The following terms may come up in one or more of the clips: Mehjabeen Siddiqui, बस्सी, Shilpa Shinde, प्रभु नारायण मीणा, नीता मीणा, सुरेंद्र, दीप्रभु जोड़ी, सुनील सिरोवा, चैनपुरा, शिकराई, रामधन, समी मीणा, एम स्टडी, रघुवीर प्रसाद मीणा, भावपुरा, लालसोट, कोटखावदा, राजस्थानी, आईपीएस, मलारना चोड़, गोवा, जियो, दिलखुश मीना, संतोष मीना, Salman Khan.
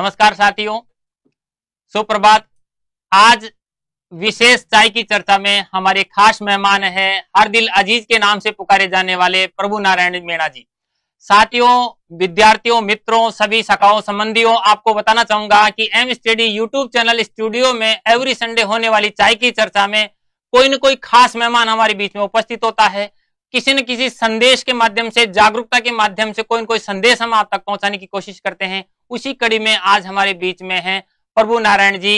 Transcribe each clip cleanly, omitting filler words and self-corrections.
नमस्कार साथियों, सुप्रभात। आज विशेष चाय की चर्चा में हमारे खास मेहमान है हर दिल अजीज के नाम से पुकारे जाने वाले प्रभु नारायण मीणा जी। साथियों, विद्यार्थियों, मित्रों, सभी सखाओं, संबंधियों, आपको बताना चाहूंगा कि एम स्टडी YouTube channel studio में एवरी संडे होने वाली चाय की चर्चा में कोई न कोई खास मेहमान हमारे बीच में उपस्थित होता है। किसी न किसी संदेश के माध्यम से, जागरूकता के माध्यम से कोई न कोई संदेश हम आप तक पहुंचाने की कोशिश करते हैं। उसी कड़ी में आज हमारे बीच में हैं प्रभु नारायण जी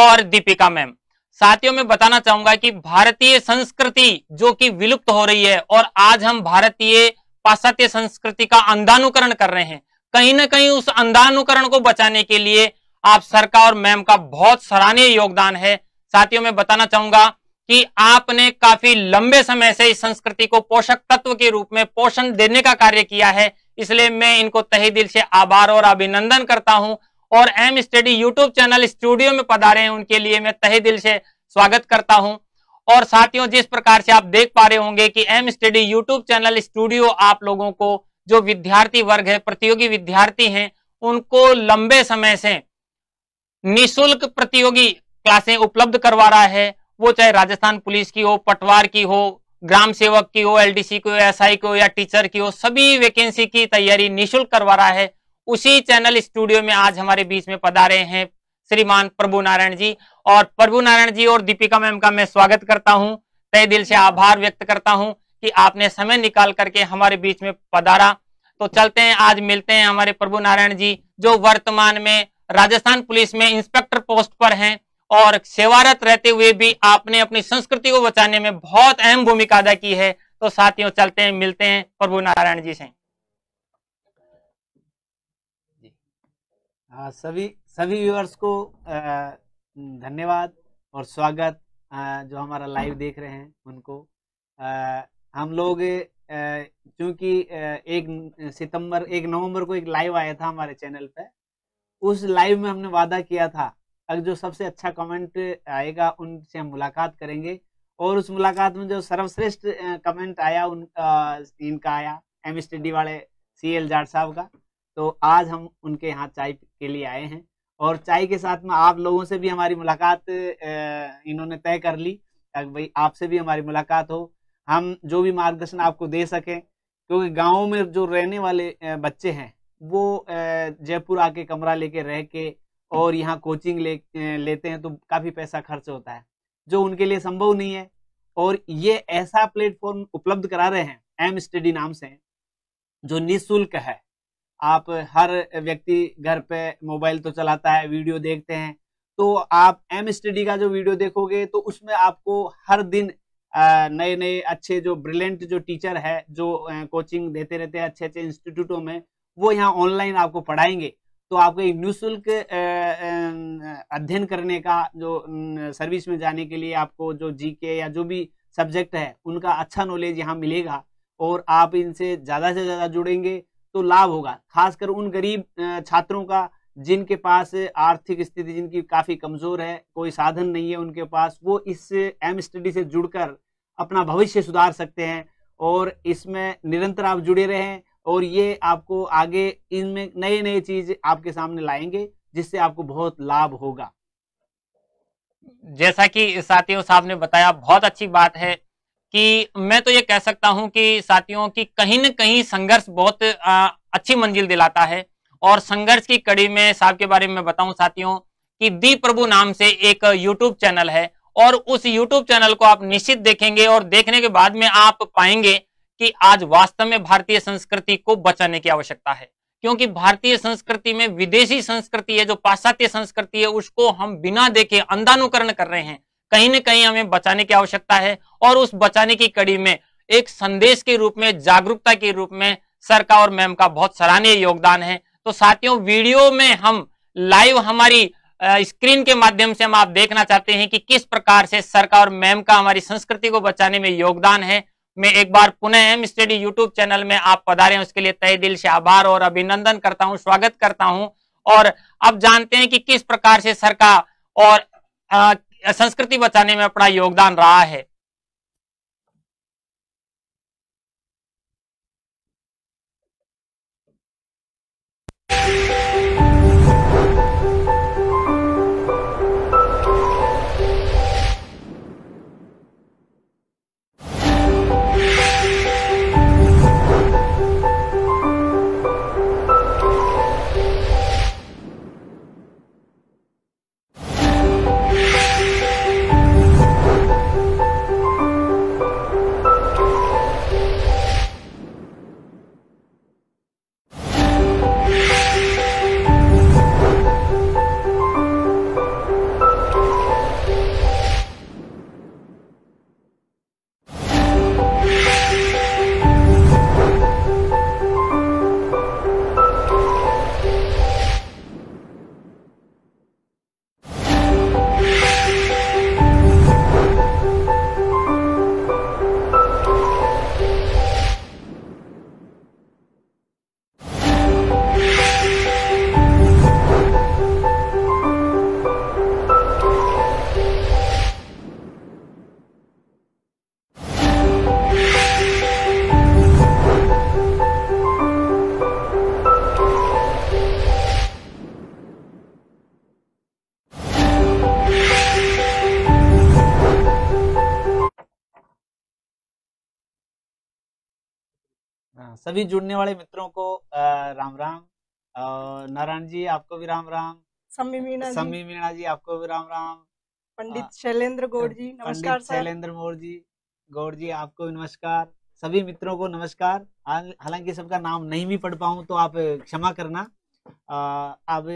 और दीपिका मैम। साथियों, मैं बताना चाहूंगा कि भारतीय संस्कृति जो कि विलुप्त हो रही है और आज हम भारतीय पाश्चात्य संस्कृति का अंधानुकरण कर रहे हैं, कहीं ना कहीं उस अंधानुकरण को बचाने के लिए आप सरकार और मैम का बहुत सराहनीय योगदान है। साथियों, मैं बताना चाहूंगा कि आपने काफी लंबे समय से इस संस्कृति को पोषक तत्व के रूप में पोषण देने का कार्य किया है, इसलिए मैं इनको तहे दिल से आभार और अभिनंदन करता हूं। और एम स्टडी YouTube channel studio में पधारे हैं, उनके लिए मैं तहे दिल से स्वागत करता हूं। और साथियों, जिस प्रकार से आप देख पा रहे होंगे कि एम स्टडी YouTube channel studio आप लोगों को, जो विद्यार्थी वर्ग है, प्रतियोगी विद्यार्थी हैं, उनको लंबे समय से निःशुल्क प्रतियोगी क्लासें उपलब्ध करवा रहा है। वो चाहे राजस्थान पुलिस की हो, पटवार की हो, ग्राम सेवक की हो, एलडीसी की हो, एसआई की हो या टीचर की हो, सभी वैकेंसी की तैयारी निःशुल्क करवा रहा है। उसी चैनल स्टूडियो में आज हमारे बीच में पधारे हैं श्रीमान प्रभु नारायण जी। और प्रभु नारायण जी और दीपिका मैम का मैं स्वागत करता हूं, तहे दिल से आभार व्यक्त करता हूं कि आपने समय निकाल करके हमारे बीच में पधारा। तो चलते हैं, आज मिलते हैं हमारे प्रभु नारायण जी, जो वर्तमान में राजस्थान पुलिस में इंस्पेक्टर पोस्ट पर हैं और सेवारत रहते हुए भी आपने अपनी संस्कृति को बचाने में बहुत अहम भूमिका अदा की है। तो साथियों, चलते हैं, मिलते हैं प्रभु नारायण जी से। सभी व्यूअर्स को धन्यवाद और स्वागत। जो हमारा लाइव देख रहे हैं उनको, हम लोग चूंकि 1 नवंबर को एक लाइव आया था हमारे चैनल पे, उस लाइव में हमने वादा किया था अगर जो सबसे अच्छा कमेंट आएगा उनसे हम मुलाकात करेंगे। और उस मुलाकात में जो सर्वश्रेष्ठ कमेंट आया इनका आया, एम स्टडी वाले सीएल जाड साहब का। तो आज हम उनके यहाँ चाय के लिए आए हैं और चाय के साथ में आप लोगों से भी हमारी मुलाकात इन्होंने तय कर ली, भाई आपसे भी हमारी मुलाकात हो, हम जो भी मार्गदर्शन आपको दे सकें। क्योंकि गाँव में जो रहने वाले बच्चे हैं वो जयपुर आके कमरा लेके रह के और यहाँ कोचिंग लेते हैं तो काफ़ी पैसा खर्च होता है, जो उनके लिए संभव नहीं है। और ये ऐसा प्लेटफॉर्म उपलब्ध करा रहे हैं एम स्टडी नाम से, जो निःशुल्क है। आप हर व्यक्ति घर पे मोबाइल तो चलाता है, वीडियो देखते हैं, तो आप एम स्टडी का जो वीडियो देखोगे तो उसमें आपको हर दिन नए नए अच्छे जो ब्रिलियंट जो टीचर है जो कोचिंग देते रहते हैं अच्छे अच्छे इंस्टीट्यूटों में, वो यहाँ ऑनलाइन आपको पढ़ाएंगे। तो आपको एक निःशुल्क अध्ययन करने का, जो सर्विस में जाने के लिए आपको जो जीके या जो भी सब्जेक्ट है उनका अच्छा नॉलेज यहाँ मिलेगा और आप इनसे ज़्यादा से ज़्यादा जुड़ेंगे तो लाभ होगा, खासकर उन गरीब छात्रों का जिनके पास आर्थिक स्थिति जिनकी काफ़ी कमज़ोर है, कोई साधन नहीं है उनके पास, वो इस एम स्टडी से जुड़कर अपना भविष्य सुधार सकते हैं। और इसमें निरंतर आप जुड़े रहें और ये आपको आगे इनमें नए नए चीज आपके सामने लाएंगे जिससे आपको बहुत लाभ होगा। जैसा कि साथियों साहब ने बताया, बहुत अच्छी बात है कि मैं तो ये कह सकता हूं कि साथियों की कहीं न कहीं संघर्ष बहुत अच्छी मंजिल दिलाता है। और संघर्ष की कड़ी में साहब के बारे में बताऊं साथियों कि दीप्रभु नाम से एक यूट्यूब चैनल है और उस यूट्यूब चैनल को आप निश्चित देखेंगे और देखने के बाद में आप पाएंगे कि आज वास्तव में भारतीय संस्कृति को बचाने की आवश्यकता है। क्योंकि भारतीय संस्कृति में विदेशी संस्कृति है, जो पाश्चात्य संस्कृति है, उसको हम बिना देखे अंधानुकरण कर रहे हैं। कहीं न कहीं हमें बचाने की आवश्यकता है। और उस बचाने की कड़ी में एक संदेश के रूप में, जागरूकता के रूप में सरकार और मैम का बहुत सराहनीय योगदान है। तो साथियों, वीडियो में हम लाइव हमारी स्क्रीन के माध्यम से हम आप देखना चाहते हैं कि किस प्रकार से सरकार और मैम का हमारी संस्कृति को बचाने में योगदान है। मैं एक बार पुनः एम स्टडी यूट्यूब चैनल में आप पधारे हैं, उसके लिए तहे दिल से आभार और अभिनंदन करता हूं, स्वागत करता हूं। और अब जानते हैं कि किस प्रकार से सरकार और संस्कृति बचाने में अपना योगदान रहा है। सभी जुड़ने वाले मित्रों को राम राम। नारायण जी आपको भी राम राम। समी मीणा जी आपको भी राम राम। पंडित शैलेंद्र गौड़ जी नमस्कार। शैलेंद्र मोर जी गौड़ जी आपको भी नमस्कार। सभी मित्रों को नमस्कार। हालांकि सबका नाम नहीं भी पढ़ पाऊँ तो आप क्षमा करना। अब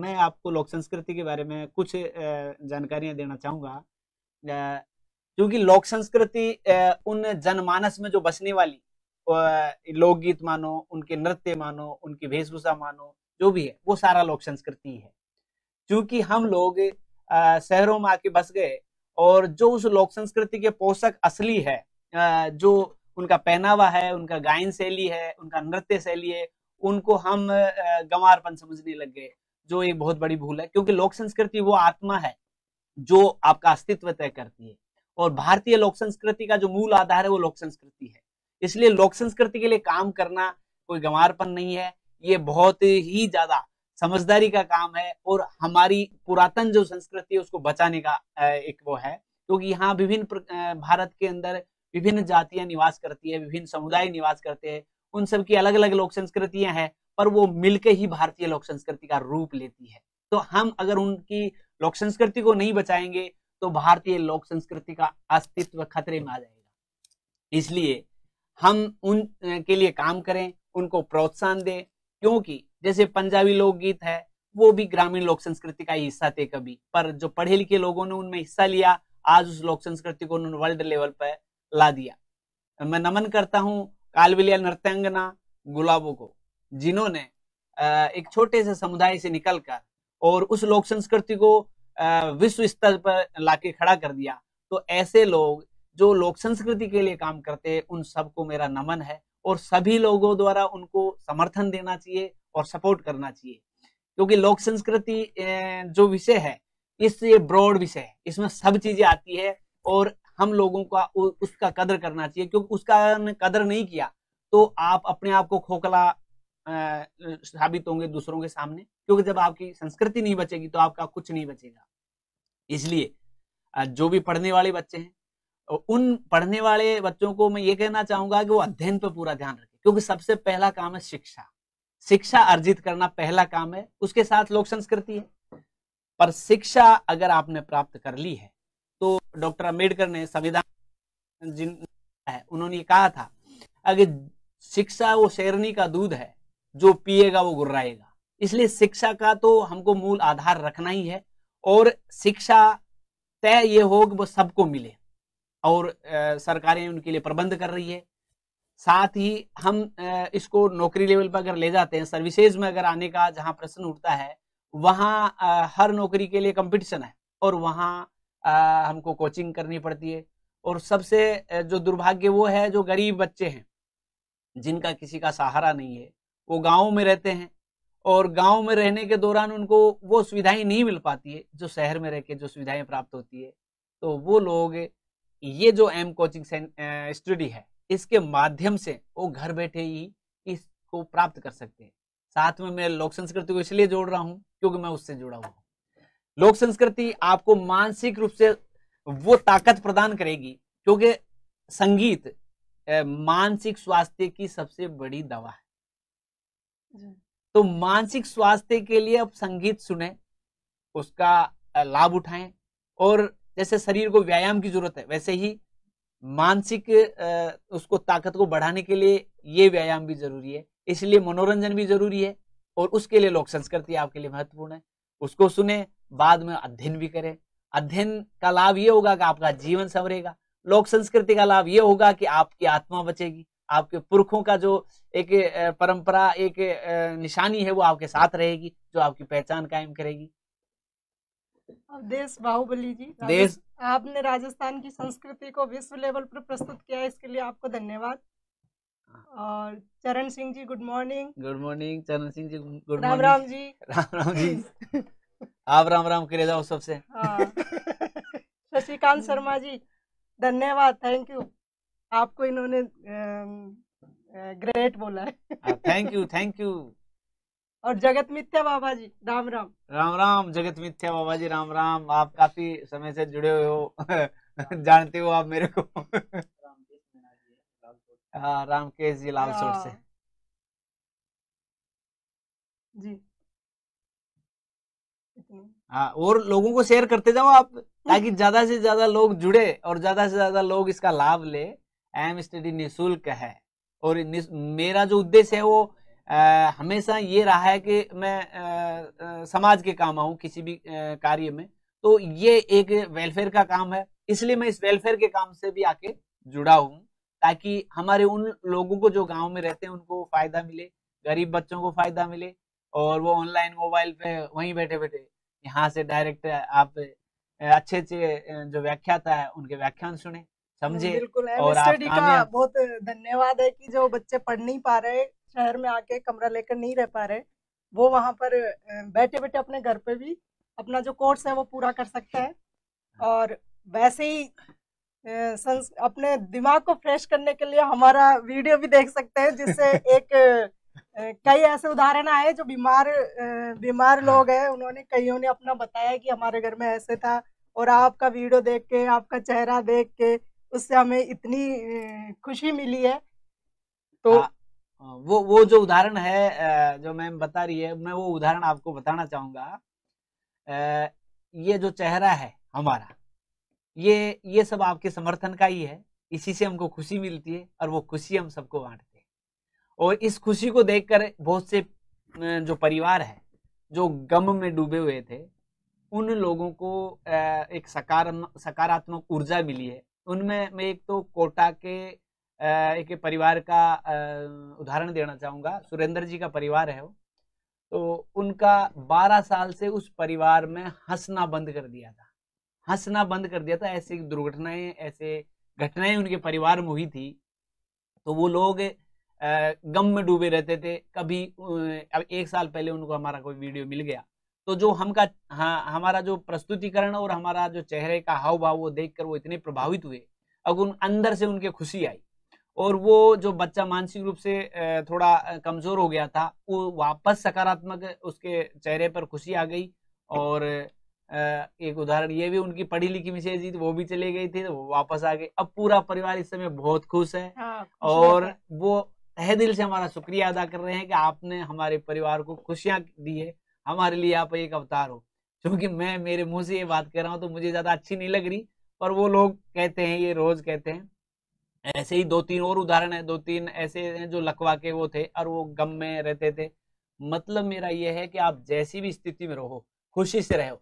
मैं आपको लोक संस्कृति के बारे में कुछ जानकारियां देना चाहूँगा, क्योंकि लोक संस्कृति उन जनमानस में जो बसने वाली लोकगीत मानो, उनके नृत्य मानो, उनकी वेशभूषा मानो, जो भी है वो सारा लोक संस्कृति है। क्योंकि हम लोग शहरों में आके बस गए और जो उस लोक संस्कृति के पोषक असली है, जो उनका पहनावा है, उनका गायन शैली है, उनका नृत्य शैली है, उनको हम गंवारपन समझने लग गए, जो एक बहुत बड़ी भूल है। क्योंकि लोक संस्कृति वो आत्मा है जो आपका अस्तित्व तय करती है, और भारतीय लोक संस्कृति का जो मूल आधार है वो लोक संस्कृति है। इसलिए लोक संस्कृति के लिए काम करना कोई गंवारपन नहीं है, ये बहुत ही ज्यादा समझदारी का काम है और हमारी पुरातन जो संस्कृति है उसको बचाने का एक वो है। क्योंकि यहाँ विभिन्न भारत के अंदर विभिन्न जातियां निवास करती है, विभिन्न समुदाय निवास करते हैं, उन सब की अलग अलग लोक संस्कृतियां हैं, पर वो मिलके ही भारतीय लोक संस्कृति का रूप लेती है। तो हम अगर उनकी लोक संस्कृति को नहीं बचाएंगे तो भारतीय लोक संस्कृति का अस्तित्व खतरे में आ जाएगा। इसलिए हम उन के लिए काम करें, उनको प्रोत्साहन दें। क्योंकि जैसे पंजाबी लोकगीत है वो भी ग्रामीण लोक संस्कृति का हिस्सा थे कभी, पर जो पढ़े लिखे लोगों ने उनमें हिस्सा लिया, आज उस लोक संस्कृति को उन्होंने वर्ल्ड लेवल पर ला दिया। मैं नमन करता हूँ कालबेलिया नृत्यांगना गुलाबों को, जिन्होंने एक छोटे से समुदाय से निकलकर और उस लोक संस्कृति को विश्व स्तर पर लाके खड़ा कर दिया। तो ऐसे लोग जो लोक संस्कृति के लिए काम करते हैं उन सबको मेरा नमन है, और सभी लोगों द्वारा उनको समर्थन देना चाहिए और सपोर्ट करना चाहिए। क्योंकि लोक संस्कृति जो विषय है ये ब्रॉड विषय है, इसमें सब चीजें आती है और हम लोगों का उसका कदर करना चाहिए। क्योंकि उसका कदर नहीं किया तो आप अपने आप को खोखला साबित होंगे दूसरों के सामने, क्योंकि जब आपकी संस्कृति नहीं बचेगी तो आपका कुछ नहीं बचेगा। इसलिए जो भी पढ़ने वाले बच्चे हैं, उन पढ़ने वाले बच्चों को मैं ये कहना चाहूंगा कि वो अध्ययन पर पूरा ध्यान रखें, क्योंकि सबसे पहला काम है शिक्षा। शिक्षा अर्जित करना पहला काम है, उसके साथ लोक संस्कृति है। पर शिक्षा अगर आपने प्राप्त कर ली है तो डॉक्टर अम्बेडकर ने संविधान जिन है उन्होंने ये कहा था, अगर शिक्षा वो शेरनी का दूध है, जो पिएगा वो गुर्राएगा। इसलिए शिक्षा का तो हमको मूल आधार रखना ही है, और शिक्षा तय ये हो कि वो सबको मिले, और सरकारें उनके लिए प्रबंध कर रही है। साथ ही हम इसको नौकरी लेवल पर अगर ले जाते हैं, सर्विसेज में अगर आने का जहाँ प्रश्न उठता है, वहाँ हर नौकरी के लिए कंपटीशन है और वहाँ हमको कोचिंग करनी पड़ती है। और सबसे जो दुर्भाग्य वो है जो गरीब बच्चे हैं जिनका किसी का सहारा नहीं है, वो गाँव में रहते हैं, और गाँव में रहने के दौरान उनको वो सुविधाएं नहीं मिल पाती है जो शहर में रह के जो सुविधाएं प्राप्त होती है। तो वो लोग ये जो एम स्टडी है इसके माध्यम से वो घर बैठे ही इसको प्राप्त कर सकते हैं। साथ में मैं लोक संस्कृति को इसलिए जोड़ रहा हूँ क्योंकि मैं उससे जुड़ा हुआ हूँ। लोक संस्कृति आपको मानसिक रूप से वो ताकत प्रदान करेगी, क्योंकि संगीत मानसिक स्वास्थ्य की सबसे बड़ी दवा है। तो मानसिक स्वास्थ्य के लिए आप संगीत सुने, उसका लाभ उठाएं। और जैसे शरीर को व्यायाम की जरूरत है, वैसे ही मानसिक उसको ताकत को बढ़ाने के लिए ये व्यायाम भी जरूरी है। इसलिए मनोरंजन भी जरूरी है, और उसके लिए लोक संस्कृति आपके लिए महत्वपूर्ण है। उसको सुने, बाद में अध्ययन भी करें। अध्ययन का लाभ ये होगा कि आपका जीवन संवरेगा। लोक संस्कृति का लाभ ये होगा कि आपकी आत्मा बचेगी, आपके पुरखों का जो एक परंपरा एक निशानी है वो आपके साथ रहेगी, जो आपकी पहचान कायम करेगी। देश बाहुबली जी, देश आपने राजस्थान की संस्कृति को विश्व लेवल पर प्रस्तुत किया है, इसके लिए आपको धन्यवाद। और Charan Singh ji good morning. Good morning Charan Singh ji. Good Ram Ram ji. Ram Ram ji. आप राम राम करे जाओ सबसे। हाँ। शशिकांत शर्मा जी धन्यवाद, थैंक यू। आपको इन्होंने ग्रेट बोला है। Thank you, thank you. और जगत मिथ्या बाबा जी राम राम। राम राम जगत मिथ्या बाबा जी राम राम। आप काफी समय से जुड़े हुए हो, जानते हो आप मेरे को। हाँ रामकेश जी लालसोट से जी। हाँ और लोगों को शेयर करते जाओ आप ताकि ज्यादा से ज्यादा लोग जुड़े और ज्यादा से ज्यादा लोग इसका लाभ ले। एम स्टडी निःशुल्क है और मेरा जो उद्देश्य है वो हमेशा ये रहा है कि मैं समाज के काम आऊं किसी भी कार्य में, तो ये एक वेलफेयर का काम है, इसलिए मैं इस वेलफेयर के काम से भी आके जुड़ा हूं ताकि हमारे उन लोगों को जो गांव में रहते हैं उनको फायदा मिले, गरीब बच्चों को फायदा मिले और वो ऑनलाइन मोबाइल पे वहीं बैठे बैठे यहाँ से डायरेक्ट आप अच्छे अच्छे जो व्याख्याता है उनके व्याख्यान सुने समझे। बिल्कुल और स्टडी का बहुत धन्यवाद है कि जो बच्चे पढ़ नहीं पा रहे, शहर में आके कमरा लेकर नहीं रह पा रहे, वो वहाँ पर बैठे बैठे अपने घर पे भी अपना जो कोर्स है वो पूरा कर सकते हैं। और वैसे ही अपने दिमाग को फ्रेश करने के लिए हमारा वीडियो भी देख सकते हैं, जिससे एक कई ऐसे उदाहरण आए जो बीमार लोग हैं, उन्होंने कईयों ने अपना बताया कि हमारे घर में ऐसे था और आपका वीडियो देख के, आपका चेहरा देख के उससे हमें इतनी खुशी मिली है। तो वो जो उदाहरण है जो मैम बता रही है, मैं वो उदाहरण आपको बताना चाहूंगा। ये जो चेहरा है हमारा, ये सब आपके समर्थन का ही है, इसी से हमको खुशी मिलती है और वो खुशी हम सबको बांटते हैं। और इस खुशी को देखकर बहुत से जो परिवार है जो गम में डूबे हुए थे उन लोगों को एक सकारात्मक ऊर्जा मिली है। उनमें मैं एक तो कोटा के एक परिवार का उदाहरण देना चाहूँगा, सुरेंद्र जी का परिवार है वो, तो उनका 12 साल से उस परिवार में हंसना बंद कर दिया था। ऐसी दुर्घटनाएं, ऐसे घटनाएं उनके परिवार में हुई थी, तो वो लोग गम में डूबे रहते थे। कभी अब 1 साल पहले उनको हमारा कोई वीडियो मिल गया, तो जो हमारा जो प्रस्तुतिकरण और हमारा जो चेहरे का हाव भाव वो देखकर वो इतने प्रभावित हुए, अब उन अंदर से उनके खुशी आई। और वो जो बच्चा मानसिक रूप से थोड़ा कमजोर हो गया था, वो वापस सकारात्मक उसके चेहरे पर खुशी आ गई। और एक उदाहरण ये भी, उनकी पढ़ी लिखी मिसेज जी वो भी चले गई थी, तो वो वापस आ गए। अब पूरा परिवार इस समय बहुत खुश है। हाँ, और वो तहे दिल से हमारा शुक्रिया अदा कर रहे हैं कि आपने हमारे परिवार को खुशियां दी है, हमारे लिए आप एक अवतार हो। क्योंकि मैं मेरे मुंह से ये बात कर रहा हूँ तो मुझे ज्यादा अच्छी नहीं लग रही, पर वो लोग कहते हैं, ये रोज कहते हैं। ऐसे ही 2-3 और उदाहरण है, 2-3 ऐसे हैं जो लकवा के वो थे और वो गम में रहते थे। मतलब मेरा ये है कि आप जैसी भी स्थिति में रहो, खुशी से रहो।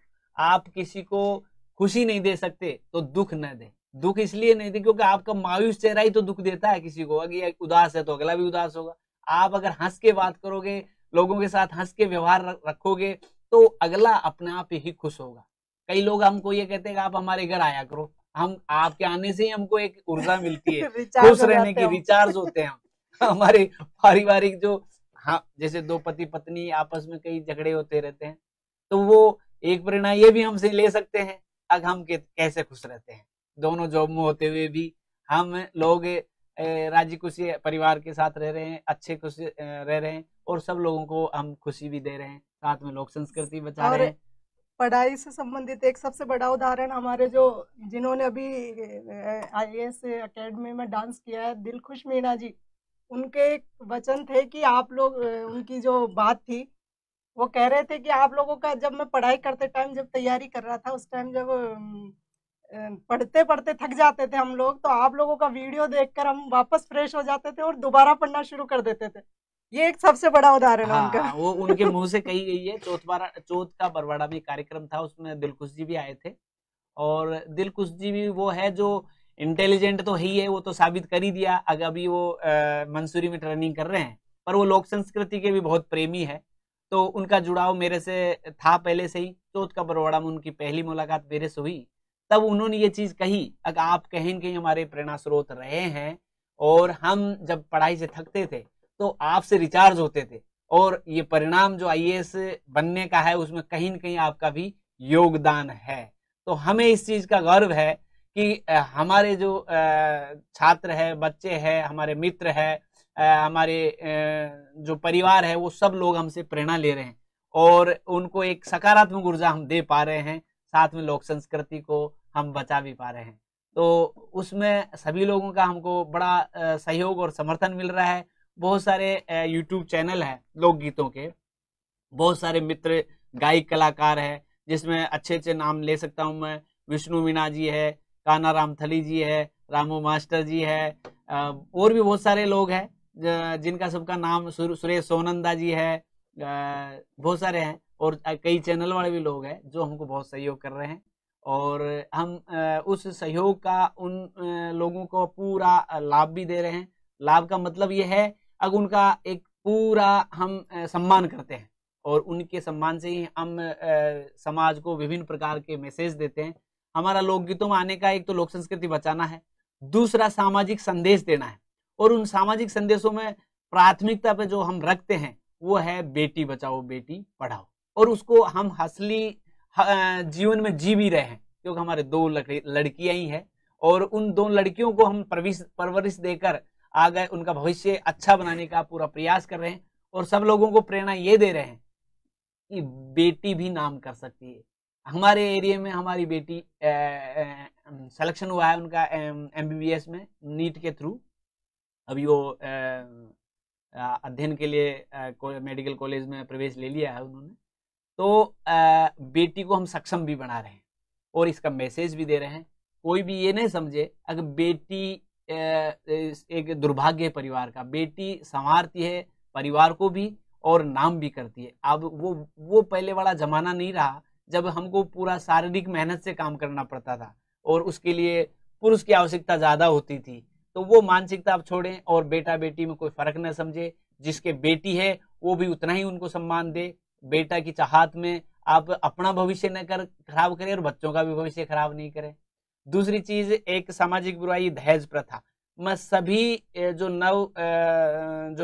आप किसी को खुशी नहीं दे सकते तो दुख न दे। दुख इसलिए नहीं दे क्योंकि आपका मायूस चेहरा ही तो दुख देता है किसी को। अगर उदास है तो अगला भी उदास होगा। आप अगर हंस के बात करोगे, लोगों के साथ हंस के व्यवहार रखोगे, तो अगला अपने आप ही खुश होगा। कई लोग हमको ये कहते हैं कि आप हमारे घर आया करो, हम आपके आने से ही हमको एक ऊर्जा मिलती है, खुश रहने की, रिचार्ज होते हैं हमारे पारिवारिक जो, हाँ, जैसे 2 पति पत्नी आपस में कई झगड़े होते रहते हैं, तो वो एक प्रेरणा ये भी हमसे ले सकते हैं। अगर हम कैसे खुश रहते हैं, दोनों जॉब में होते हुए भी हम लोग राजी खुशी परिवार के साथ रह रहे हैं, अच्छे खुशी रह रहे हैं और सब लोगों को हम खुशी भी दे रहे हैं, साथ में लोक संस्कृति बचा रहे हैं। पढ़ाई से संबंधित एक सबसे बड़ा उदाहरण हमारे जो, जिन्होंने अभी IAS अकेडमी में डांस किया है, दिलखुश मीना जी, उनके एक वचन थे कि आप लोग, उनकी जो बात थी वो कह रहे थे कि आप लोगों का, जब मैं पढ़ाई करते टाइम, जब तैयारी कर रहा था उस टाइम, जब पढ़ते पढ़ते थक जाते थे हम लोग, तो आप लोगों का वीडियो देखकर हम वापस फ्रेश हो जाते थे और दोबारा पढ़ना शुरू कर देते थे। ये एक सबसे बड़ा उदाहरण है उनका। वो उनके मुंह से कही गई है। चौथ का बरवाड़ा में कार्यक्रम था, उसमें दिलखुश जी भी आए थे। और दिलखुश जी भी वो है जो इंटेलिजेंट तो ही है, वो तो साबित कर ही दिया। अगर अभी वो मसूरी में ट्रेनिंग कर रहे हैं, पर वो लोक संस्कृति के भी बहुत प्रेमी है, तो उनका जुड़ाव मेरे से था पहले से ही। चौथ का बरवाड़ा में उनकी पहली मुलाकात मेरे से हुई, तब उन्होंने ये चीज कही। अगर आप कहीं न कहीं हमारे प्रेरणा स्रोत रहे हैं और हम जब पढ़ाई से थकते थे तो आपसे रिचार्ज होते थे, और ये परिणाम जो IAS बनने का है उसमें कहीं न कहीं आपका भी योगदान है। तो हमें इस चीज का गर्व है कि हमारे जो छात्र है, बच्चे हैं, हमारे मित्र है, हमारे जो परिवार है, वो सब लोग हमसे प्रेरणा ले रहे हैं और उनको एक सकारात्मक ऊर्जा हम दे पा रहे हैं, साथ में लोक संस्कृति को हम बचा भी पा रहे हैं। तो उसमें सभी लोगों का हमको बड़ा सहयोग और समर्थन मिल रहा है। बहुत सारे YouTube चैनल हैं लोकगीतों के, बहुत सारे मित्र गायक कलाकार हैं, जिसमें अच्छे अच्छे नाम ले सकता हूं मैं। विष्णु मीणा जी है, काना रामथली जी है, रामू मास्टर जी है, और भी बहुत सारे लोग हैं जिनका सबका नाम, सुरेश सोनंदा जी है, बहुत सारे हैं और कई चैनल वाले भी लोग हैं जो हमको बहुत सहयोग कर रहे हैं। और हम उस सहयोग का उन लोगों को पूरा लाभ भी दे रहे हैं। लाभ का मतलब ये है अब उनका एक पूरा हम सम्मान करते हैं और उनके सम्मान से ही हम समाज को विभिन्न प्रकार के मैसेज देते हैं। हमारा लोकगीतों में आने का एक तो लोक संस्कृति बचाना है, दूसरा सामाजिक संदेश देना है। और उन सामाजिक संदेशों में प्राथमिकता पर जो हम रखते हैं वो है बेटी बचाओ बेटी पढ़ाओ, और उसको हम असली जीवन में जी भी रहे हैं, क्योंकि हमारे दो लड़कियां ही हैं और उन दो लड़कियों को हम परवरिश देकर आगे उनका भविष्य अच्छा बनाने का पूरा प्रयास कर रहे हैं। और सब लोगों को प्रेरणा ये दे रहे हैं कि बेटी भी नाम कर सकती है। हमारे एरिया में हमारी बेटी सिलेक्शन हुआ है उनका MBBS में नीट के थ्रू। अभी वो अध्ययन के लिए मेडिकल कॉलेज में प्रवेश ले लिया है उन्होंने। तो बेटी को हम सक्षम भी बना रहे हैं और इसका मैसेज भी दे रहे हैं। कोई भी ये नहीं समझे अगर बेटी एक दुर्भाग्य है परिवार का, बेटी संवारती है परिवार को भी और नाम भी करती है। अब वो पहले वाला जमाना नहीं रहा जब हमको पूरा शारीरिक मेहनत से काम करना पड़ता था और उसके लिए पुरुष की आवश्यकता ज़्यादा होती थी। तो वो मानसिकता आप छोड़ें और बेटा बेटी में कोई फर्क न समझे। जिसके बेटी है वो भी उतना ही उनको सम्मान दे। बेटा की चाहत में आप अपना भविष्य न खराब करें और बच्चों का भी भविष्य खराब नहीं करें। दूसरी चीज एक सामाजिक बुराई दहेज प्रथा में सभी जो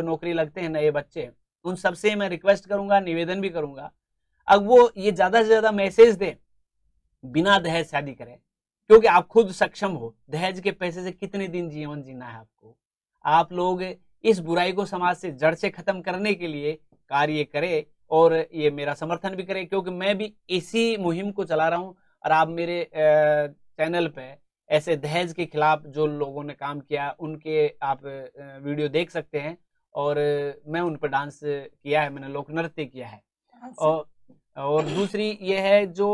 नौकरी लगते हैं नए बच्चे, उन सबसे मैं रिक्वेस्ट करूंगा, निवेदन भी करूंगा, अब वो ये ज्यादा से ज्यादा मैसेज दें बिना दहेज शादी करें, क्योंकि आप खुद सक्षम हो। दहेज के पैसे से कितने दिन जीवन जीना है आपको। आप लोग इस बुराई को समाज से जड़ से खत्म करने के लिए कार्य करें और ये मेरा समर्थन भी करें, क्योंकि मैं भी इसी मुहिम को चला रहा हूं। और आप मेरे चैनल पे ऐसे दहेज के खिलाफ जो लोगों ने काम किया उनके आप वीडियो देख सकते हैं। और मैं उन पर डांस किया है, मैंने लोक नृत्य किया है। और दूसरी ये है जो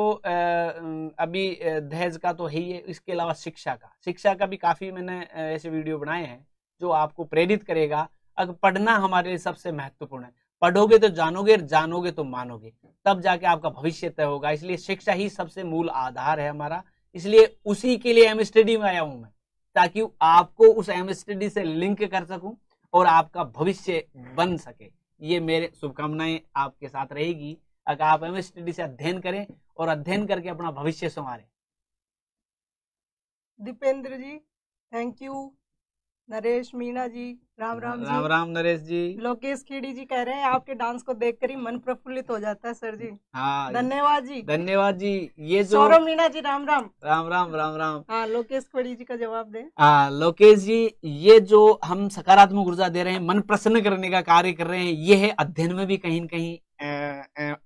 अभी दहेज का तो है ही है, इसके अलावा शिक्षा का भी काफ़ी मैंने ऐसे वीडियो बनाए हैं जो आपको प्रेरित करेगा। अगर पढ़ना हमारे लिए सबसे महत्वपूर्ण है, पढ़ोगे तो जानोगे और जानोगे तो मानोगे, तब जाके आपका भविष्य तय होगा। इसलिए शिक्षा ही सबसे मूल आधार है हमारा। इसलिए उसी के लिए MSTD में आया हूं मैं, ताकि आपको उस MSTD से लिंक कर सकूं और आपका भविष्य बन सके। ये मेरे शुभकामनाएं आपके साथ रहेगी। अगर आप MSTD से अध्ययन करें और अध्ययन करके अपना भविष्य संवारें। Dipendra ji thank you. नरेश मीणा जी राम राम जी। राम राम नरेश जी। लोकेश खेड़ी जी कह रहे हैं आपके डांस को देखकर ही मन प्रफुल्लित हो जाता है सर जी। हाँ धन्यवाद जी, धन्यवाद जी। ये जो सौरभ मीणा जी राम राम। राम राम राम राम। हाँ लोकेश खेड़ी जी का जवाब दें। हाँ लोकेश जी, ये जो हम सकारात्मक ऊर्जा दे रहे हैं, मन प्रसन्न करने का कार्य कर रहे हैं, ये है अध्ययन में भी कहीं न कहीं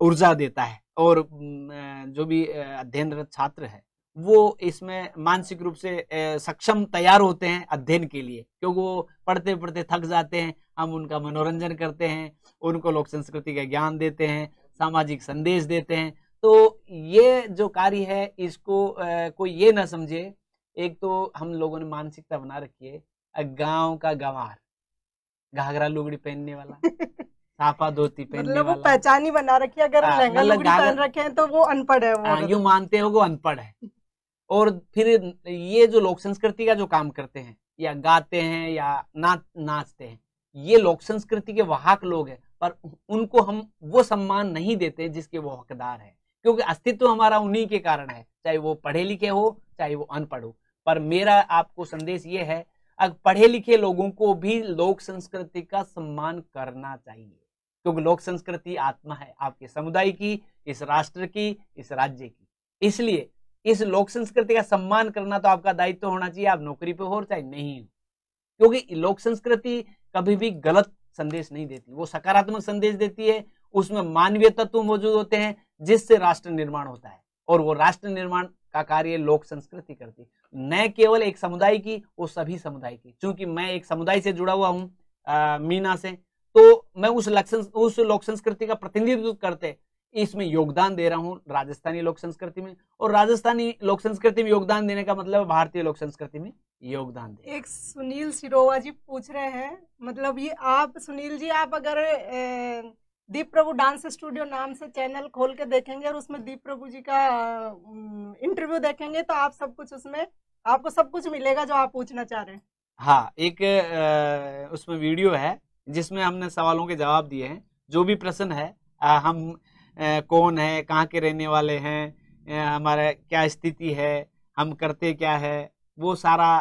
ऊर्जा देता है। और जो भी अध्ययनरत छात्र है वो इसमें मानसिक रूप से सक्षम तैयार होते हैं अध्ययन के लिए, क्योंकि वो पढ़ते पढ़ते थक जाते हैं। हम उनका मनोरंजन करते हैं, उनको लोक संस्कृति का ज्ञान देते हैं, सामाजिक संदेश देते हैं। तो ये जो कार्य है इसको कोई ये ना समझे। एक तो हम लोगों ने मानसिकता बना रखी है गांव का गंवार, घाघरा लुगड़ी पहनने वाला, साफा धोती पहनने वाला, मतलब वो पहचान ही बना रखी है। अगर लहंगा लुगड़ी पहन रखे हैं तो वो अनपढ़ है, वो यूं मानते हो वो अनपढ़ है। और फिर ये जो लोक संस्कृति का जो काम करते हैं या गाते हैं या नाचते हैं, ये लोक संस्कृति के वाहक लोग हैं, पर उनको हम वो सम्मान नहीं देते जिसके वो हकदार है, क्योंकि अस्तित्व हमारा उन्हीं के कारण है, चाहे वो पढ़े लिखे हो चाहे वो अनपढ़ हो। पर मेरा आपको संदेश ये है अगर पढ़े लिखे लोगों को भी लोक संस्कृति का सम्मान करना चाहिए, क्योंकि लोक संस्कृति आत्मा है आपके समुदाय की, इस राष्ट्र की, इस राज्य की। इसलिए इस लोक संस्कृति का सम्मान करना तो आपका दायित्व होना चाहिए, आप नौकरी पे हो चाहे नहीं हो, क्योंकि लोक संस्कृति कभी भी गलत संदेश नहीं देती, वो सकारात्मक संदेश देती है। उसमें मानवीय तत्व मौजूद होते हैं जिससे राष्ट्र निर्माण होता है, और वो राष्ट्र निर्माण का कार्य लोक संस्कृति करती है। न केवल एक समुदाय की, वो सभी समुदाय की। चूंकि मैं एक समुदाय से जुड़ा हुआ हूँ मीना से, तो मैं उस लोक संस्कृति का प्रतिनिधित्व करते इसमें योगदान दे रहा हूँ राजस्थानी लोक संस्कृति में। और राजस्थानी लोक संस्कृति में योगदान देने का मतलब भारतीय लोक संस्कृति में योगदान दे। एक सुनील सिरोवा जी पूछ रहे हैं, मतलब ये आप सुनील जी आप अगर दीप्रभु डांस स्टूडियो नाम से चैनल खोल के देखेंगे और उसमें दीप्रभु जी का इंटरव्यू देखेंगे तो आप सब कुछ उसमें आपको सब कुछ मिलेगा जो आप पूछना चाह रहे हैं। हाँ, एक उसमें वीडियो है जिसमें हमने सवालों के जवाब दिए हैं। जो भी प्रश्न है, हम कौन है, कहाँ के रहने वाले हैं, हमारा क्या स्थिति है, हम करते क्या है, वो सारा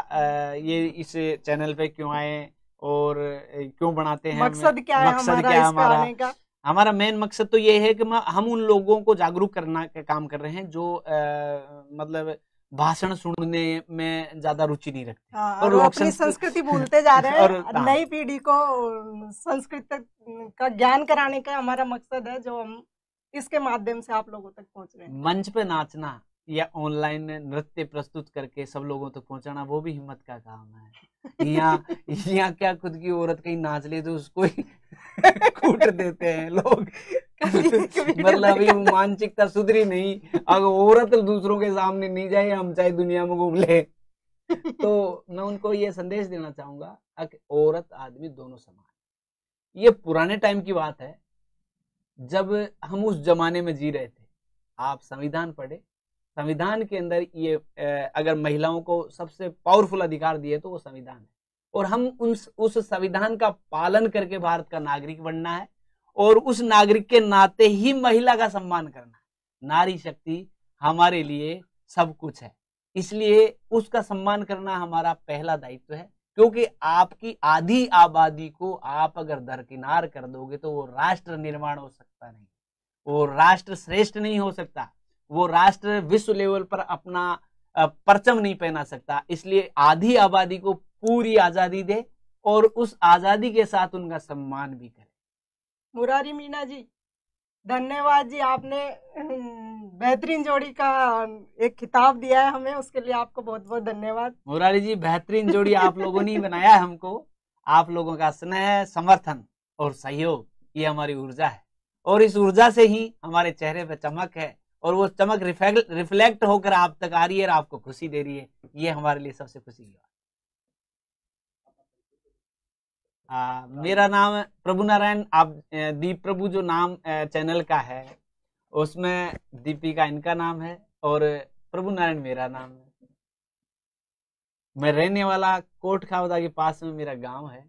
ये इस चैनल पे क्यों आए और क्यों बनाते हैं, मकसद क्या है हमारा। हमारा मेन मकसद तो ये है कि हम उन लोगों को जागरूक करना का काम कर रहे हैं जो मतलब भाषण सुनने में ज्यादा रुचि नहीं रखते और अपनी संस्कृति भूलते जा रहे हैं। और नई पीढ़ी को संस्कृत का ज्ञान कराने का हमारा मकसद है, जो हम इसके माध्यम से आप लोगों तक पहुंच रहे हैं। मंच पे नाचना या ऑनलाइन नृत्य प्रस्तुत करके सब लोगों तक पहुंचाना, वो भी हिम्मत का काम है। यहाँ क्या खुद की औरत कहीं नाच ले तो उसको ही कूट देते हैं लोग। मतलब अभी मानसिकता सुधरी नहीं। अगर औरत दूसरों के सामने नहीं जाए, हम चाहे दुनिया में घूम ले। तो मैं उनको ये संदेश देना चाहूंगा कि औरत आदमी दोनों समान। ये पुराने टाइम की बात है, जब हम उस जमाने में जी रहे थे। आप संविधान पढ़े, संविधान के अंदर ये अगर महिलाओं को सबसे पावरफुल अधिकार दिए तो वो संविधान है। और हम उस संविधान का पालन करके भारत का नागरिक बनना है और उस नागरिक के नाते ही महिला का सम्मान करना है। नारी शक्ति हमारे लिए सब कुछ है, इसलिए उसका सम्मान करना हमारा पहला दायित्व है। क्योंकि आपकी आधी आबादी को आप अगर दरकिनार कर दोगे तो वो राष्ट्र निर्माण हो सकता नहीं, वो राष्ट्र श्रेष्ठ नहीं हो सकता, वो राष्ट्र विश्व लेवल पर अपना परचम नहीं पहना सकता। इसलिए आधी आबादी को पूरी आजादी दे और उस आजादी के साथ उनका सम्मान भी करे। मुरारी मीणा जी, धन्यवाद जी, आपने बेहतरीन जोड़ी का एक खिताब दिया है हमें, उसके लिए आपको बहुत बहुत धन्यवाद। मुरारी जी, बेहतरीन जोड़ी आप लोगों ने बनाया है हमको। आप लोगों का स्नेह, समर्थन और सहयोग ये हमारी ऊर्जा है और इस ऊर्जा से ही हमारे चेहरे पे चमक है और वो चमक रिफ्लेक्ट होकर आप तक आ रही है और आपको खुशी दे रही है। ये हमारे लिए सबसे खुशी की बात। मेरा नाम प्रभु नारायण, आप दीप्रभु जो नाम चैनल का है उसमें दीपिका इनका नाम है और प्रभु नारायण मेरा नाम है। मैं रहने वाला कोटखावदा के पास में मेरा गांव है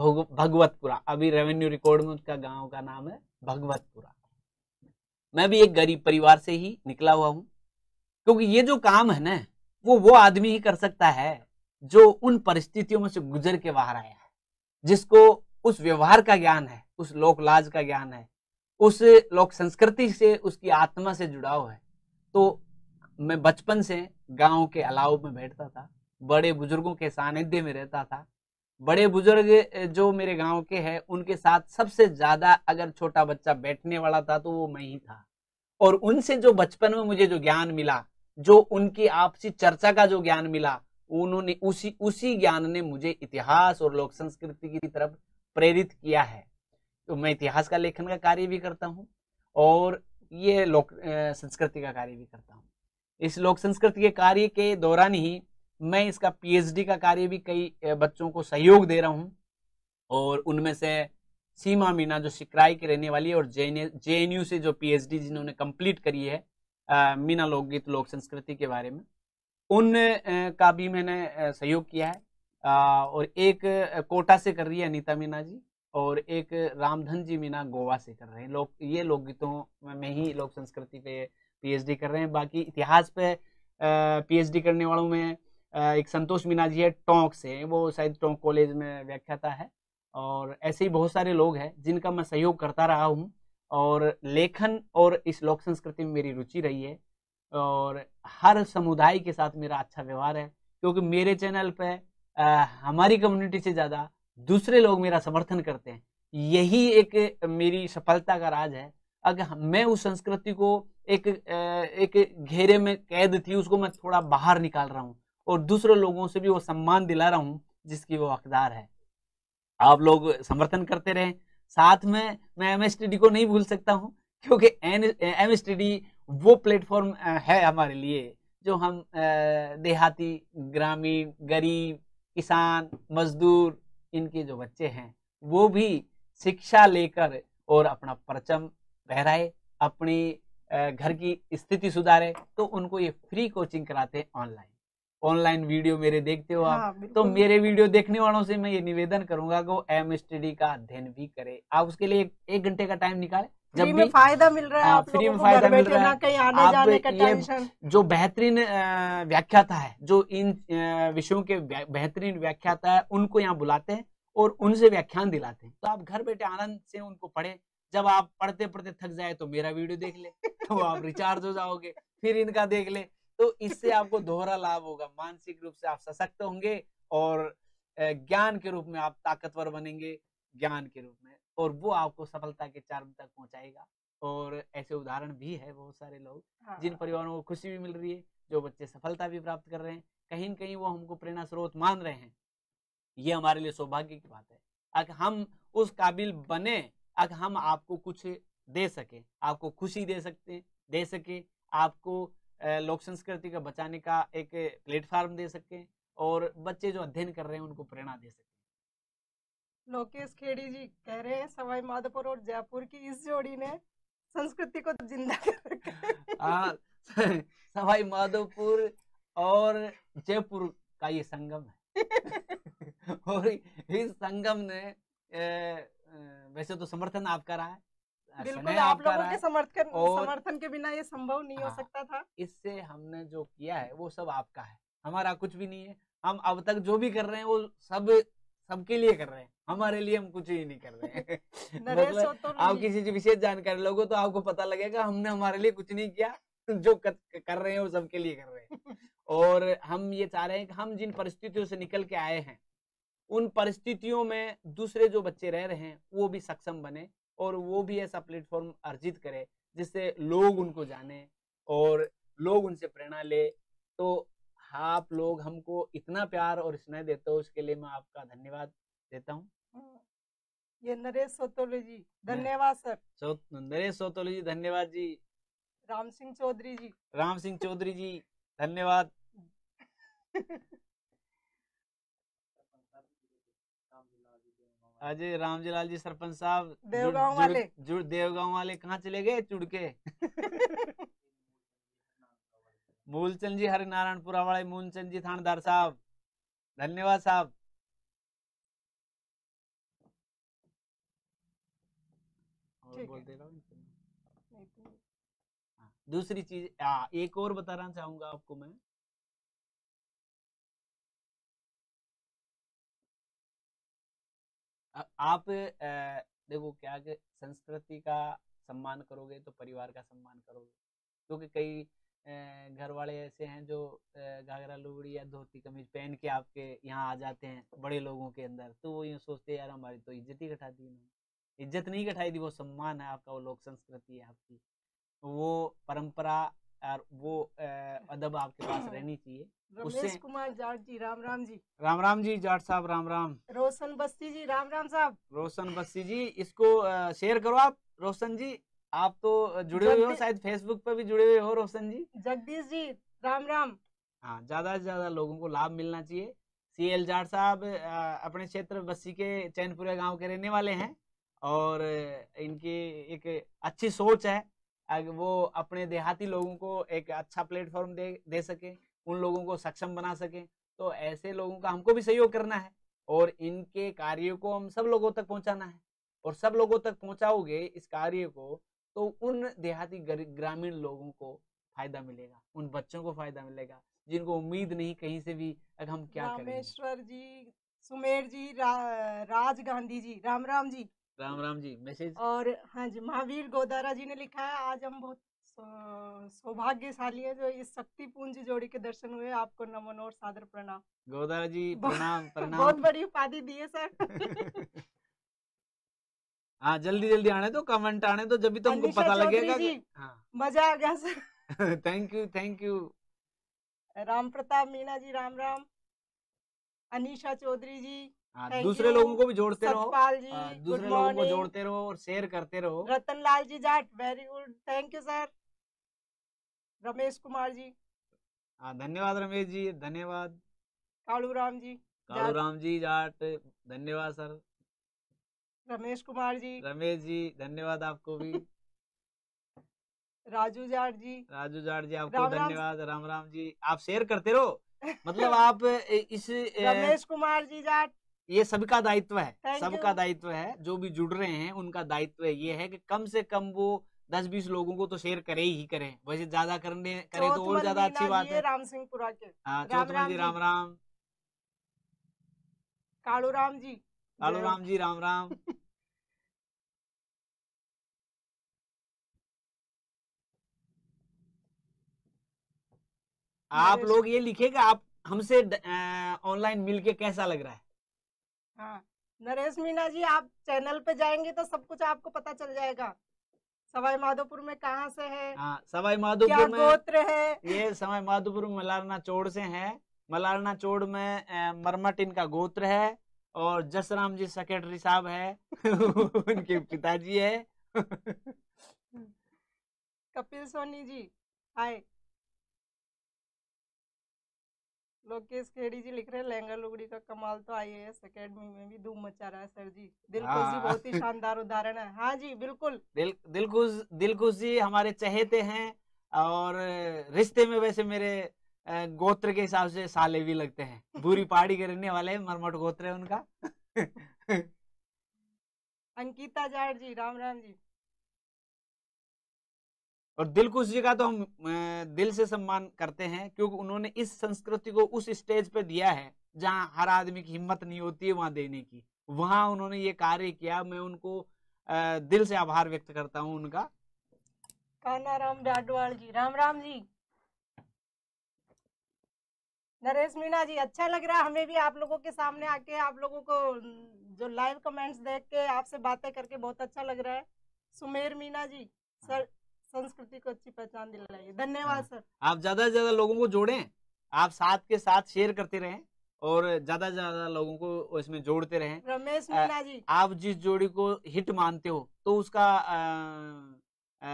भगवतपुरा। अभी रेवेन्यू रिकॉर्ड में उसका गांव का नाम है भगवतपुरा। मैं भी एक गरीब परिवार से ही निकला हुआ हूँ, क्योंकि ये जो काम है ना वो आदमी ही कर सकता है जो उन परिस्थितियों में से गुजर के बाहर आया है, जिसको उस व्यवहार का ज्ञान है, उस लोक लाज का ज्ञान है, उस लोक संस्कृति से, उसकी आत्मा से जुड़ाव है। तो मैं बचपन से गांव के अलाव में बैठता था, बड़े बुजुर्गों के सानिध्य में रहता था। बड़े बुजुर्ग जो मेरे गांव के हैं उनके साथ सबसे ज़्यादा अगर छोटा बच्चा बैठने वाला था तो वो मैं ही था। और उनसे जो बचपन में मुझे जो ज्ञान मिला, जो उनकी आपसी चर्चा का जो ज्ञान मिला, उन्होंने उसी ज्ञान ने मुझे इतिहास और लोक संस्कृति की तरफ प्रेरित किया है। तो मैं इतिहास का लेखन का कार्य भी करता हूँ और ये लोक संस्कृति का कार्य भी करता हूँ। इस लोक संस्कृति के कार्य के दौरान ही मैं इसका पीएचडी का कार्य भी कई बच्चों को सहयोग दे रहा हूँ। और उनमें से सीमा मीणा जो शिकराई की रहने वाली है और जेएनयू से जो पीएचडी जिन्होंने कंप्लीट करी है मीना लोकगीत लोक संस्कृति के बारे में, उन का भी मैंने सहयोग किया है। और एक कोटा से कर रही है नीता मीणा जी और एक रामधन जी मीना गोवा से कर रहे हैं। ये लोकगीतों में ही लोक संस्कृति पे पीएचडी कर रहे हैं। बाकी इतिहास पे पीएचडी करने वालों में एक संतोष मीना जी है टोंक से, वो शायद टोंक कॉलेज में व्याख्याता है। और ऐसे ही बहुत सारे लोग हैं जिनका मैं सहयोग करता रहा हूँ। और लेखन और इस लोक संस्कृति में मेरी रुचि रही है और हर समुदाय के साथ मेरा अच्छा व्यवहार है, क्योंकि मेरे चैनल पे हमारी कम्युनिटी से ज़्यादा दूसरे लोग मेरा समर्थन करते हैं। यही एक मेरी सफलता का राज है। अगर मैं उस संस्कृति को एक घेरे में कैद थी, उसको मैं थोड़ा बाहर निकाल रहा हूँ और दूसरे लोगों से भी वो सम्मान दिला रहा हूँ जिसकी वो हकदार है। आप लोग समर्थन करते रहें। साथ में मैं एम स्टडी को नहीं भूल सकता हूँ, क्योंकि एम स्टडी वो प्लेटफॉर्म है हमारे लिए जो हम देहाती, ग्रामीण, गरीब, किसान, मजदूर, इनके जो बच्चे हैं वो भी शिक्षा लेकर और अपना परचम फहराए, अपनी घर की स्थिति सुधारे, तो उनको ये फ्री कोचिंग कराते हैं ऑनलाइन। वीडियो मेरे देखते हो आप, हाँ, तो मेरे वीडियो देखने वालों से मैं ये निवेदन करूंगा कि वो एम स्टडी का अध्ययन भी करे। आप उसके लिए 1 घंटे का टाइम निकाले, जब भी फायदा मिल रहा है, फ्री में फायदा मिल रहा है। आने जाने का टेंशन, जो बेहतरीन व्याख्याता है, जो इन विषयों के बेहतरीन व्याख्याता है, उनको यहाँ बुलाते हैं और उनसे व्याख्यान दिलाते हैं, तो आप घर बैठे आनंद से उनको पढ़े। जब आप पढ़ते पढ़ते थक जाए तो मेरा वीडियो देख ले, तो आप रिचार्ज हो जाओगे, फिर इनका देख ले, तो इससे आपको दोहरा लाभ होगा। मानसिक रूप से आप सशक्त होंगे और ज्ञान के रूप में आप ताकतवर बनेंगे, ज्ञान के रूप में, और वो आपको सफलता के चार्म तक पहुंचाएगा। और ऐसे उदाहरण भी है बहुत सारे लोग, हाँ, जिन परिवारों को खुशी भी मिल रही है, जो बच्चे सफलता भी प्राप्त कर रहे हैं, कहीं न कहीं वो हमको प्रेरणा स्रोत मान रहे हैं। ये हमारे लिए सौभाग्य की बात है। अगर हम उस काबिल बने, अगर हम आपको कुछ दे सके, आपको खुशी दे सके, आपको लोक संस्कृति को बचाने का एक प्लेटफॉर्म दे सके, और बच्चे जो अध्ययन कर रहे हैं उनको प्रेरणा दे सके। लोकेश खेड़ी जी कह रहे हैं सवाई माधोपुर और जयपुर की इस जोड़ी ने संस्कृति को जिंदा कर रखा है। सवाई माधोपुर और जयपुर का ये संगम है और इस संगम ने वैसे तो समर्थन आपका रहा है, बिल्कुल आप लोगों के समर्थन के बिना ये संभव नहीं हो सकता था। इससे हमने जो किया है वो सब आपका है, हमारा कुछ भी नहीं है। हम अब तक जो भी कर रहे हैं वो सबके लिए कर रहे हैं, हमारे लिए हम कुछ ही नहीं कर रहे हैं। मतलब तो आप किसी चीज विशेष जानकारी लोगों तो आपको पता लगेगा हमने हमारे लिए कुछ नहीं किया, जो कर रहे हैं वो सबके लिए कर रहे हैं। और हम ये चाह रहे हैं कि हम जिन परिस्थितियों से निकल के आए हैं, उन परिस्थितियों में दूसरे जो बच्चे रह रहे हैं वो भी सक्षम बने, और वो भी ऐसा प्लेटफॉर्म अर्जित करे जिससे लोग उनको जाने और लोग उनसे प्रेरणा ले। तो आप लोग हमको इतना प्यार और स्नेह देते हो, उसके लिए मैं आपका धन्यवाद देता हूँ। ये नरेश सोतोले जी, धन्यवाद सर। नरेश सोतोले जी धन्यवाद जी। राम सिंह चौधरी जी धन्यवाद। अजय रामजलाल जी सरपंच साहब देवगांव वाले कहाँ चले गए चुड़के। मूलचंद जी हरिनारायणपुरा वाले मूलचंद जी थानेदार साहब धन्यवाद साहब। और बोलते रहो। दूसरी चीज एक और बताना चाहूंगा आपको मैं, आप देखो क्या कि संस्कृति का सम्मान करोगे तो परिवार का सम्मान करोगे, क्योंकि कई घर वाले ऐसे हैं जो घाघरा लुगड़ी या धोती कमीज पहन के आपके यहाँ आ जाते हैं बड़े लोगों के अंदर, तो वो ये सोचते हैं यार हमारी तो इज्जत ही घटा दी। इज्जत नहीं घटाई दी, वो सम्मान है आपका, वो लोक संस्कृति है आपकी, वो परंपरा और वो अदब आपके पास रहनी चाहिए। रमेश कुमार जाट जी राम राम जी जाट साहब राम राम। रोशन बस्सी जी राम राम साहब। रोशन बस्सी जी इसको शेयर करो आप। रोशन जी आप तो जुड़े हुए हो, शायद फेसबुक पर भी जुड़े हुए हो रोशन जी। जगदीश जी राम राम। हाँ, ज्यादा से ज्यादा लोगों को लाभ मिलना चाहिए। सीएल जाड साहब अपने क्षेत्र बस्सी के चैनपुरा गांव के रहने वाले हैं, और इनकी एक अच्छी सोच है, अगर वो अपने देहाती लोगों को एक अच्छा प्लेटफॉर्म दे सके, उन लोगों को सक्षम बना सके, तो ऐसे लोगों का हमको भी सहयोग करना है और इनके कार्यों को हम सब लोगों तक पहुँचाना है। और सब लोगों तक पहुँचाओगे इस कार्य को तो उन देहाती ग्रामीण लोगों को फायदा मिलेगा, उन बच्चों को फायदा मिलेगा जिनको उम्मीद नहीं कहीं से भी। अगर हम क्या करें। रामेश्वर जी, सुमेर जी, राज गांधी जी राम राम जी मैसेज। और हाँ जी, महावीर गोदारा जी ने लिखा है आज हम बहुत सौभाग्यशाली है जो इस शक्ति पूंज जोड़ी के दर्शन हुए, आपको नमन और सादर प्रणाम। गोदारा जी प्रणाम। बहुत बड़ी उपाधि दी है सर। हाँ, जल्दी आने दो, कमेंट आने दो, जब भी तो हमको पता लगेगा। हाँ, मजा आ गया sir. Thank you Ram Pratap Meena ji Ram Ram, Anisha Chaudhary ji, दूसरे लोगों को भी जोड़ते रहो, दूसरे लोगों को जोड़ते रहो और शेयर करते रहो। Ratan Lal ji Jat very good, thank you sir. Ramesh Kumar ji, धन्यवाद रमेश जी, धन्यवाद। कालू राम जी जाट, धन्यवाद सर। रमेश कुमार जी, रमेश जी धन्यवाद आपको भी। राजू जाट जी आपको धन्यवाद, राम राम जी। आप शेयर करते रहो, मतलब आप इस रमेश कुमार जी जाट, ये सबका दायित्व है, सबका दायित्व है। जो भी जुड़ रहे हैं उनका दायित्व ये है कि कम से कम वो 10-20 लोगों को तो शेयर करे ही करें, वैसे ज्यादा करें तो और ज्यादा अच्छी बात है। राम सिंहपुरा के राम राम। कालू राम जी राम राम। आप लोग ये लिखेगा आप हमसे ऑनलाइन मिलके कैसा लग रहा है। हाँ, नरेश मीणा जी आप चैनल पे जाएंगे तो सब कुछ आपको पता चल जाएगा, सवाई माधोपुर में कहाँ से है, सवाई माधोपुर में गोत्र है, ये सवाई माधोपुर मलारना चोड़ से है, मलारना चोड़ में मरमट इनका गोत्र है और जसराम जी सेक्रेटरी साहब है उनके पिताजी है। कपिल सोनी जी हाय। लोकेश खेड़ी जी लिख रहे हैं लहंगा लुगड़ी का कमाल तो आईएएस एकेडमी में भी धूम मचा रहा है सर जी। दिलखुश जी बहुत ही शानदार उदाहरण है। हाँ जी बिल्कुल, दिलखुश जी हमारे चहेते हैं और रिश्ते में वैसे मेरे गोत्र के हिसाब से साले भी लगते हैं, बुरी पहाड़ी के रहने वाले मरमट गोत्र है उनका। अंकिता जाट जी राम राम जी। और दिलखुश जी का तो हम दिल से सम्मान करते हैं क्योंकि उन्होंने इस संस्कृति को उस स्टेज पे दिया है जहां हर आदमी की हिम्मत नहीं होती है वहां देने की, वहां उन्होंने ये कार्य किया। मैं उनको दिल से आभार व्यक्त करता हूं उनका। कानाराम जाडवाल जी राम राम जी। नरेश मीणा जी अच्छा लग रहा है हमें भी आप लोगों के सामने आके, आप लोगों को जो लाइव कमेंट्स देख के आपसे बातें करके बहुत अच्छा लग रहा है। सुमेर मीणा जी सर संस्कृति को अच्छी पहचान दिलाइए, धन्यवाद सर। आप ज्यादा से ज्यादा लोगों को जोड़ें, आप साथ के साथ शेयर करते रहें और ज्यादा से ज्यादा लोगों को इसमें जोड़ते रहें। रमेश मीणा जी आप जिस जोड़ी को हिट मानते हो तो उसका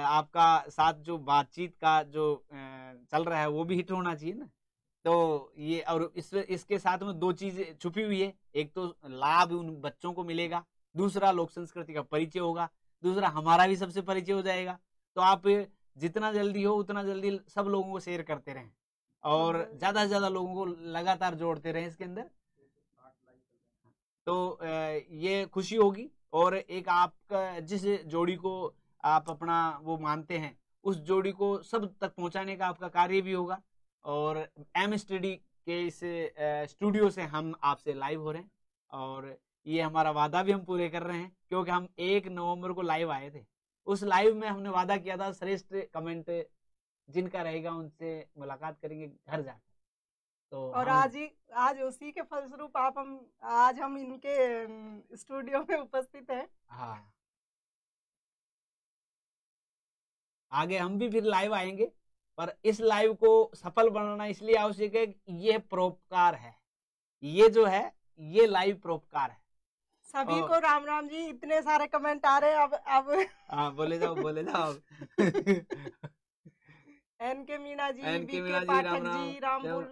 आपका साथ जो बातचीत का जो चल रहा है वो भी हिट होना चाहिए ना। तो ये और इसके साथ में दो चीज छुपी हुई है, एक तो लाभ उन बच्चों को मिलेगा, दूसरा लोक संस्कृति का परिचय होगा, दूसरा हमारा भी सबसे परिचय हो जाएगा। तो आप जितना जल्दी हो उतना जल्दी सब लोगों को शेयर करते रहें और ज्यादा से ज्यादा लोगों को लगातार जोड़ते रहें इसके अंदर, तो ये खुशी होगी। और एक आपका जिस जोड़ी को आप अपना वो मानते हैं उस जोड़ी को सब तक पहुंचाने का आपका कार्य भी होगा। और एम स्टडी के इस स्टूडियो से हम आपसे लाइव हो रहे हैं और ये हमारा वादा भी हम पूरे कर रहे हैं क्योंकि हम 1 नवम्बर को लाइव आए थे। उस लाइव में हमने वादा किया था श्रेष्ठ कमेंट जिनका रहेगा उनसे मुलाकात करेंगे घर जाकर, तो और आज उसी के फलस्वरूप आज हम इनके स्टूडियो में उपस्थित हैं। हाँ, आगे हम भी फिर लाइव आएंगे पर इस लाइव को सफल बनाना इसलिए आवश्यक है कि ये परोपकार है, ये जो है ये लाइव परोपकार है। सभी को राम राम जी, इतने सारे कमेंट आ रहे हैं अब बोले जाओ एनके मीणा जी, बीके पाठक जी रामफुल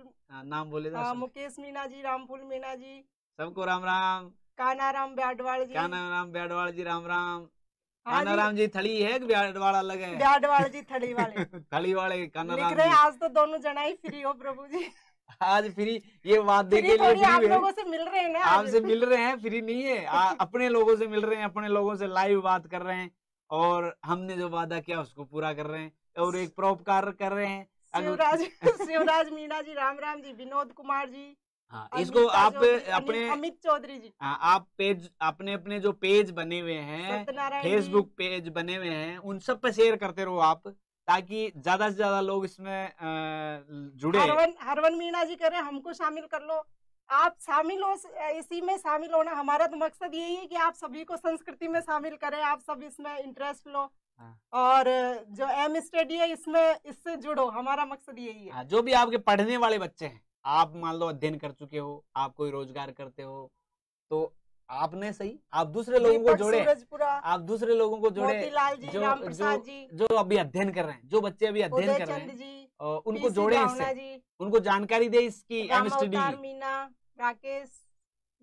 नाम बोले जाओ, मुकेश मीणा जी रामफुल मीणा जी सबको राम राम। कानाराम ब्याडवाल जी राम राम। कानाराम जी थड़ी है कि ब्याडवाल अलग है? ब्याडवाल जी थड़ी वाले कानाराम जी। आज तो दोनों जना ही फ्री हो प्रभु जी, आज फ्री ये वादे के लिए आप लोगों से मिल रहे हैं ना, आपसे मिल रहे हैं, फ्री नहीं है अपने लोगों से मिल रहे हैं, अपने लोगों से लाइव बात कर रहे हैं और हमने जो वादा किया उसको पूरा कर रहे हैं और एक परोपकार कर रहे हैं। शिवराज मीणा जी राम राम जी। विनोद कुमार जी, हाँ इसको आप अपने अमित चौधरी जी, हाँ आप पेज अपने जो पेज बने हुए हैं फेसबुक पेज बने हुए हैं उन सब पे शेयर करते रहो आप ताकि ज्यादा से ज्यादा लोग इसमें जुड़े। हरवन मीणा जी कह रहे हैं हमको शामिल कर लो, आप शामिल हो, इसी में शामिल होना। हमारा तो मकसद यही है कि आप सभी को संस्कृति में शामिल करें, आप सब इसमें इंटरेस्ट लो। और जो एम स्टडी है इसमें इससे जुड़ो, हमारा मकसद यही है। जो भी आपके पढ़ने वाले बच्चे हैं, आप मान लो अध्ययन कर चुके हो, आप कोई रोजगार करते हो तो आपने सही, आप दूसरे लोगों को जोड़े, आप दूसरे लोगों को जोड़े, जो अभी अध्ययन कर रहे हैं, जो बच्चे अभी अध्ययन कर रहे हैं उनको जोड़े, इससे उनको जानकारी दे इसकी। एम स्टडी मीना, राकेश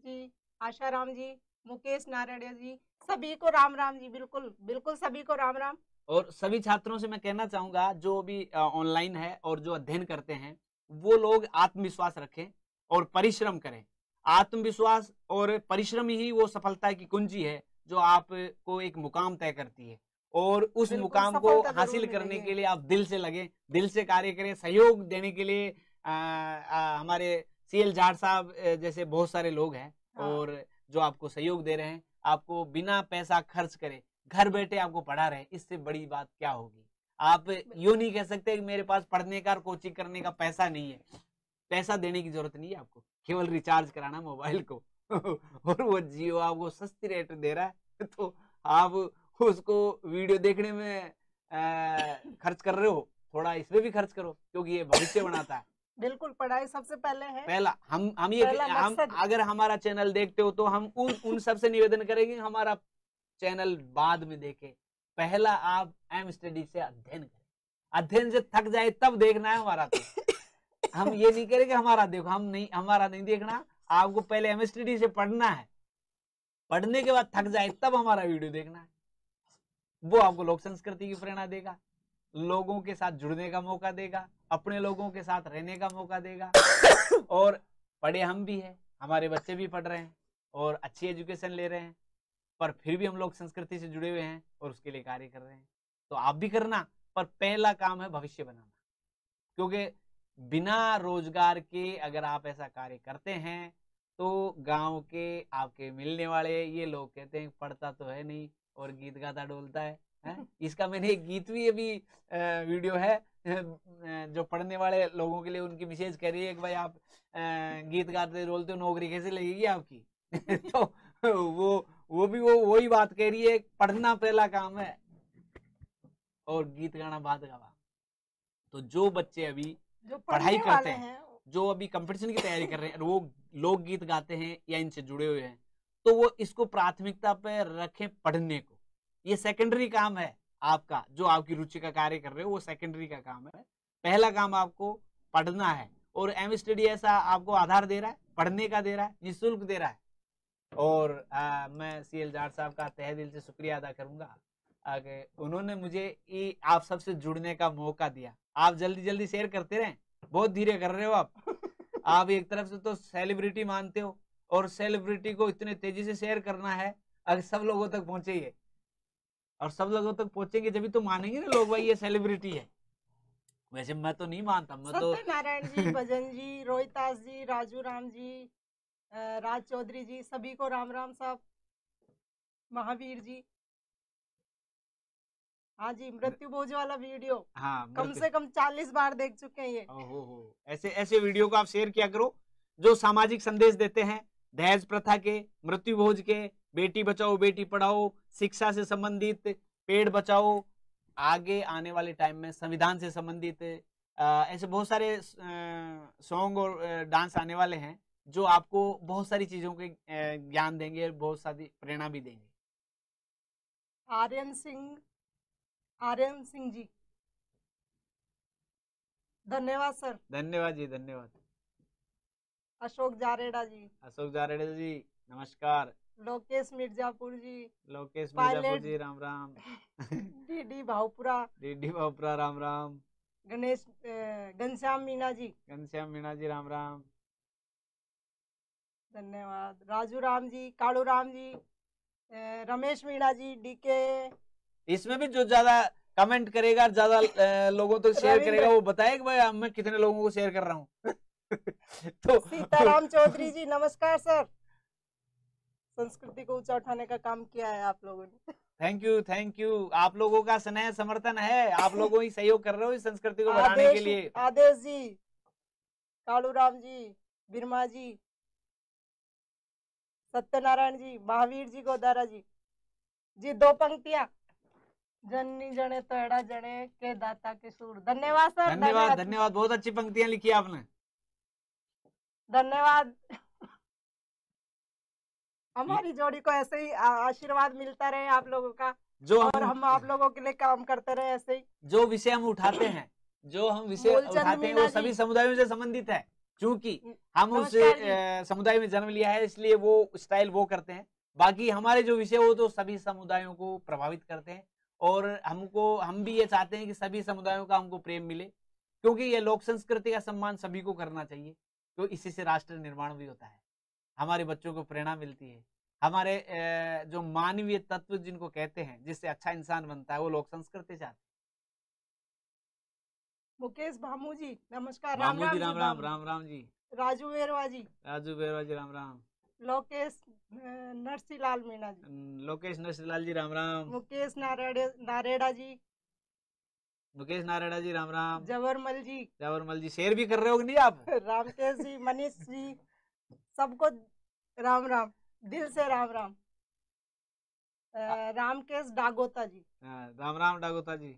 जी, आशाराम जी, मुकेश नारायण जी, सभी को राम राम जी, बिल्कुल बिल्कुल सभी को राम राम। और सभी छात्रों से मैं कहना चाहूंगा जो भी ऑनलाइन है और जो अध्ययन करते हैं वो लोग आत्मविश्वास रखें और परिश्रम करें। आत्मविश्वास और परिश्रम ही वो सफलता की कुंजी है जो आपको एक मुकाम तय करती है, और उस मुकाम को हासिल करने के लिए आप दिल से लगे, दिल से कार्य करें। सहयोग देने के लिए हमारे सीएल जाड साहब जैसे बहुत सारे लोग हैं और जो आपको सहयोग दे रहे हैं, आपको बिना पैसा खर्च करे घर बैठे आपको पढ़ा रहे, इससे बड़ी बात क्या होगी। आप यूं नहीं कह सकते कि मेरे पास पढ़ने का और कोचिंग करने का पैसा नहीं है। पैसा देने की जरूरत नहीं है, आपको केवल रिचार्ज कराना मोबाइल को और वो जियो आपको सस्ती रेट दे रहा है, तो आप उसको वीडियो देखने में खर्च कर रहे हो, थोड़ा इसमें भी खर्च करो क्योंकि ये भविष्य बनाता है। बिल्कुल, पढ़ाई सबसे पहले है, पहला हम ये पहला हम अगर हमारा चैनल देखते हो तो हम उन सबसे निवेदन करेंगे हमारा चैनल बाद में देखें, पहला आप एम स्टडी से अध्ययन करें। अध्ययन से थक जाए तब देखना है हमारा, तो हम ये नहीं करेंगे हमारा देखो, हम नहीं, हमारा नहीं देखना, आपको पहले एम स्टडी से पढ़ना है, पढ़ने के बाद थक जाए तब हमारा वीडियो देखना है। वो आपको लोक संस्कृति की प्रेरणा देगा, लोगों के साथ जुड़ने का मौका देगा, अपने लोगों के साथ रहने का मौका देगा। और पढ़े हम भी हैं, हमारे बच्चे भी पढ़ रहे हैं और अच्छी एजुकेशन ले रहे हैं, पर फिर भी हम लोग संस्कृति से जुड़े हुए हैं और उसके लिए कार्य कर रहे हैं। तो आप भी करना, पर पहला काम है भविष्य बनाना, क्योंकि बिना रोजगार के अगर आप ऐसा कार्य करते हैं तो गाँव के आपके मिलने वाले ये लोग कहते हैं पढ़ता तो है नहीं और गीत गाता डोलता है। इसका मैंने एक गीत भी अभी वीडियो है जो पढ़ने वाले लोगों के लिए, उनकी मैसेज कह रही है कि भाई आप गीत गाते रोलते हो नौकरी कैसे लगेगी आपकी। तो वो भी वही बात कह रही है, पढ़ना पहला काम है और गीत गाना बाद का बात। तो जो बच्चे अभी पढ़ाई करते हैं, जो अभी कंपटीशन की तैयारी कर रहे हैं, वो लोग गीत गाते हैं या इनसे जुड़े हुए हैं, तो वो इसको प्राथमिकता पे रखें, पढ़ने को। ये सेकेंडरी काम है आपका, जो आपकी रुचि का कार्य कर रहे हो वो सेकेंडरी का काम है, पहला काम आपको पढ़ना है। और एम स्टडी ऐसा आपको आधार दे रहा है, पढ़ने का दे रहा है, निःशुल्क दे रहा है। और मैं सीएल जाट साहब का तहे दिल से शुक्रिया अदा करूंगा, उन्होंने मुझे आप सबसे जुड़ने का मौका दिया। आप जल्दी जल्दी शेयर करते रहें, बहुत धीरे कर रहे हो आप। आप एक तरफ से तो सेलिब्रिटी मानते हो और सेलिब्रिटी को इतने तेजी से शेयर करना है अगर सब लोगों तक पहुंचे, ये और सब लोगों तक पहुंचेंगे जब तो मानेंगे ना लोग भाई ये सेलिब्रिटी है। वैसे मैं तो नहीं मानता, मैं तो नारायण जी, भजन जी, रोहितास जी, राजू राम जी, राज चौधरी जी, सभी को राम राम साहब, महावीर जी। हाँ जी, मृत्यु भोज वाला वीडियो हाँ, कम से कम 40 बार देख चुके हैं ये। ओहो, ऐसे वीडियो को आप शेयर किया करो जो सामाजिक संदेश देते हैं, दहेज प्रथा के, मृत्यु भोज के, बेटी बचाओ बेटी पढ़ाओ, शिक्षा से संबंधित, पेड़ बचाओ, आगे आने वाले टाइम में संविधान से संबंधित, ऐसे बहुत सारे सॉन्ग और डांस आने वाले हैं जो आपको बहुत सारी चीजों के ज्ञान देंगे, बहुत सारी प्रेरणा भी देंगे। आर्यन सिंह जी, धन्यवाद सर। धन्यवाद जी, धन्यवाद। अशोक जारेडा जी नमस्कार। लोकेश मिर्जापुर जी राम राम। डीडी भावपुरा राम राम। घनश्याम मीणा जी राम राम, धन्यवाद। राजू राम जी, कालू राम जी, रमेश मीणा जी, डीके। इसमें भी जो ज्यादा कमेंट करेगा, ज्यादा लोगों तक तो शेयर करेगा, वो बताएगा भाई मैं कितने लोगों को शेयर कर रहा हूँ। तो सीताराम चौधरी जी नमस्कार सर, संस्कृति को ऊंचा उठाने का काम किया है आप लोगों ने। थैंक यू, आप लोगों का स्नेह समर्थन है, आप लोगों ही सहयोग कर रहे हो इस संस्कृति को बढ़ाने के लिए। आदेश जी, कालू राम जी, बिरमा जी, सत्यनारायण जी, महावीर जी, गोदारा जी। जी दो पंक्तियां जननी जने तोड़ा जने के दाता किशोर। धन्यवाद सर, धन्यवाद धन्यवाद, बहुत अच्छी पंक्तियां लिखी आपने, धन्यवाद। हमारी जोड़ी को ऐसे ही आशीर्वाद मिलता रहे आप लोगों का, जो और हम आप लोगों के लिए काम करते रहे। ऐसे ही जो विषय हम उठाते हैं, जो हम विषय उठाते हैं वो सभी समुदायों से संबंधित है, क्योंकि हम उस समुदाय में जन्म लिया है, इसलिए वो स्टाइल वो करते हैं। बाकी हमारे जो विषय वो तो सभी समुदायों को प्रभावित करते हैं, और हमको हम भी ये चाहते हैं कि सभी समुदायों का हमको प्रेम मिले, क्योंकि ये लोक संस्कृति का सम्मान सभी को करना चाहिए। तो इसी से राष्ट्र निर्माण भी होता है, हमारे बच्चों को प्रेरणा मिलती है, हमारे जो मानवीय तत्व जिनको कहते हैं, जिससे अच्छा इंसान बनता है, वो लोक संस्कृति से आते हैं। मुकेश भामू जी नमस्कार, राम राम, राम राम राम राम जी। राजू बेरवा जी, राजू बेरवा जी राम राम। लोकेश नरसीलाल मीणा जी, लोकेश नरसीलाल जी राम राम। मुकेश नारेड़ा जी, मुकेश नारेड़ा जी राम राम। जवरमल जी, जवरमल जी शेयर भी कर रहे हो नहीं आप। रामकेश जी, मनीष जी, सबको राम राम, दिल से राम राम। रामकेश डागोता जी, राम राम डागोता जी।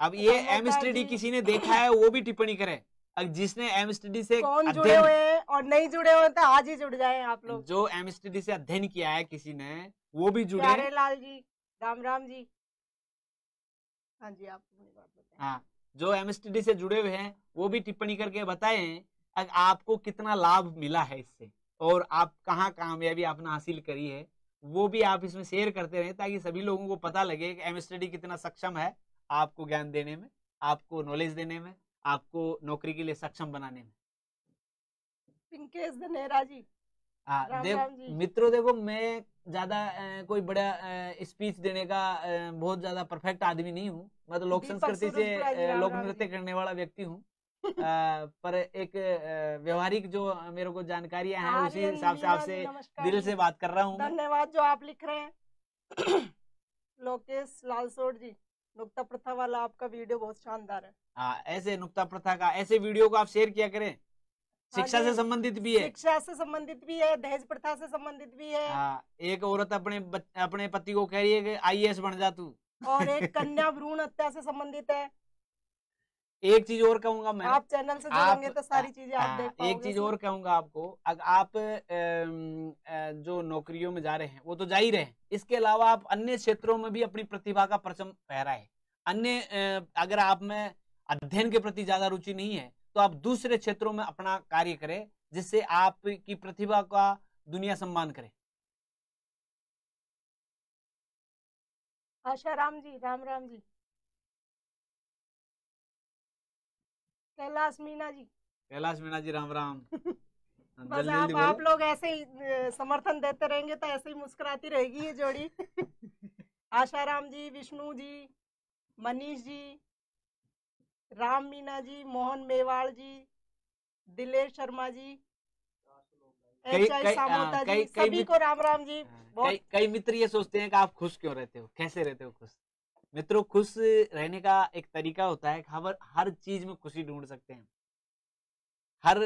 अब ये एम स्टडी किसी ने देखा है वो भी टिप्पणी करे, जिसने एम स्टडी से कौन जुड़े हुए और नहीं जुड़े हुए तो आज ही जुड़ जाए आप लोग। जो एम स्टडी से अध्ययन किया है किसी ने वो भी जुड़े। प्यारे लाल जी राम राम जी, हाँ जी आप बात बताएं। हाँ, जो एम स्टडी से जुड़े हुए हैं वो भी टिप्पणी करके बताएं आपको कितना लाभ मिला है इससे, और आप कहाँ कामयाबी आपने हासिल करी है, वो भी आप इसमें शेयर करते रहे, ताकि सभी लोगों को पता लगे कि एम स्टडी कितना सक्षम है आपको ज्ञान देने में, आपको नॉलेज देने में, आपको नौकरी के लिए सक्षम बनाने में। पिंकेश धनेरा जी, मित्रों देखो मैं ज्यादा कोई बड़ा स्पीच देने का बहुत ज्यादा परफेक्ट आदमी नहीं हूँ, मैं तो लोक संस्कृति से लोक नृत्य करने वाला व्यक्ति हूँ, पर एक व्यवहारिक जो मेरे को जानकारियां हैं उसी हिसाब से आपसे दिल से बात कर रहा हूँ। धन्यवाद जो आप लिख रहे हैं। लोकेश लालसोट जी, नुक्ता प्रथा वाला आपका वीडियो बहुत शानदार है। ऐसे नुक्ता प्रथा का ऐसे वीडियो को आप शेयर किया करें, शिक्षा से संबंधित भी है, शिक्षा से संबंधित भी है, दहेज प्रथा से संबंधित भी है। एक औरत अपने पति को कह रही है कि आईएएस बन जा तू, और एक कन्या भ्रूण हत्या से संबंधित है। एक चीज और कहूंगा मैं, आप चैनल से जुड़ेंगे तो सारी चीजें आप देख पाओगे। एक चीज और कहूंगा आपको, अगर आप जो नौकरियों में जा रहे हैं वो तो जा ही रहे हैं, इसके अलावा आप अन्य क्षेत्रों में भी अपनी प्रतिभा का परचम फहराएं। अन्य अगर आप में अध्ययन के प्रति ज्यादा रुचि नहीं है तो आप दूसरे क्षेत्रों में अपना कार्य करें, जिससे आपकी प्रतिभा का दुनिया सम्मान करे। आशा राम जी राम राम जी। कैलाश मीणा जी, कैलाश मीणा जी राम राम। बस आप लोग ऐसे ही समर्थन देते रहेंगे तो ऐसे ही मुस्कुराती रहेगी ये जोड़ी। आशाराम जी, विष्णु जी, मनीष जी, राम मीणा जी, मोहन मेवाड़ जी, दिलेश शर्मा जी, जी सभी को राम राम जी। कई मित्र ये सोचते हैं कि आप खुश क्यों रहते हो, कैसे रहते हो खुश। मित्रों खुश रहने का एक तरीका होता है, हर चीज में खुशी ढूंढ सकते हैं। हर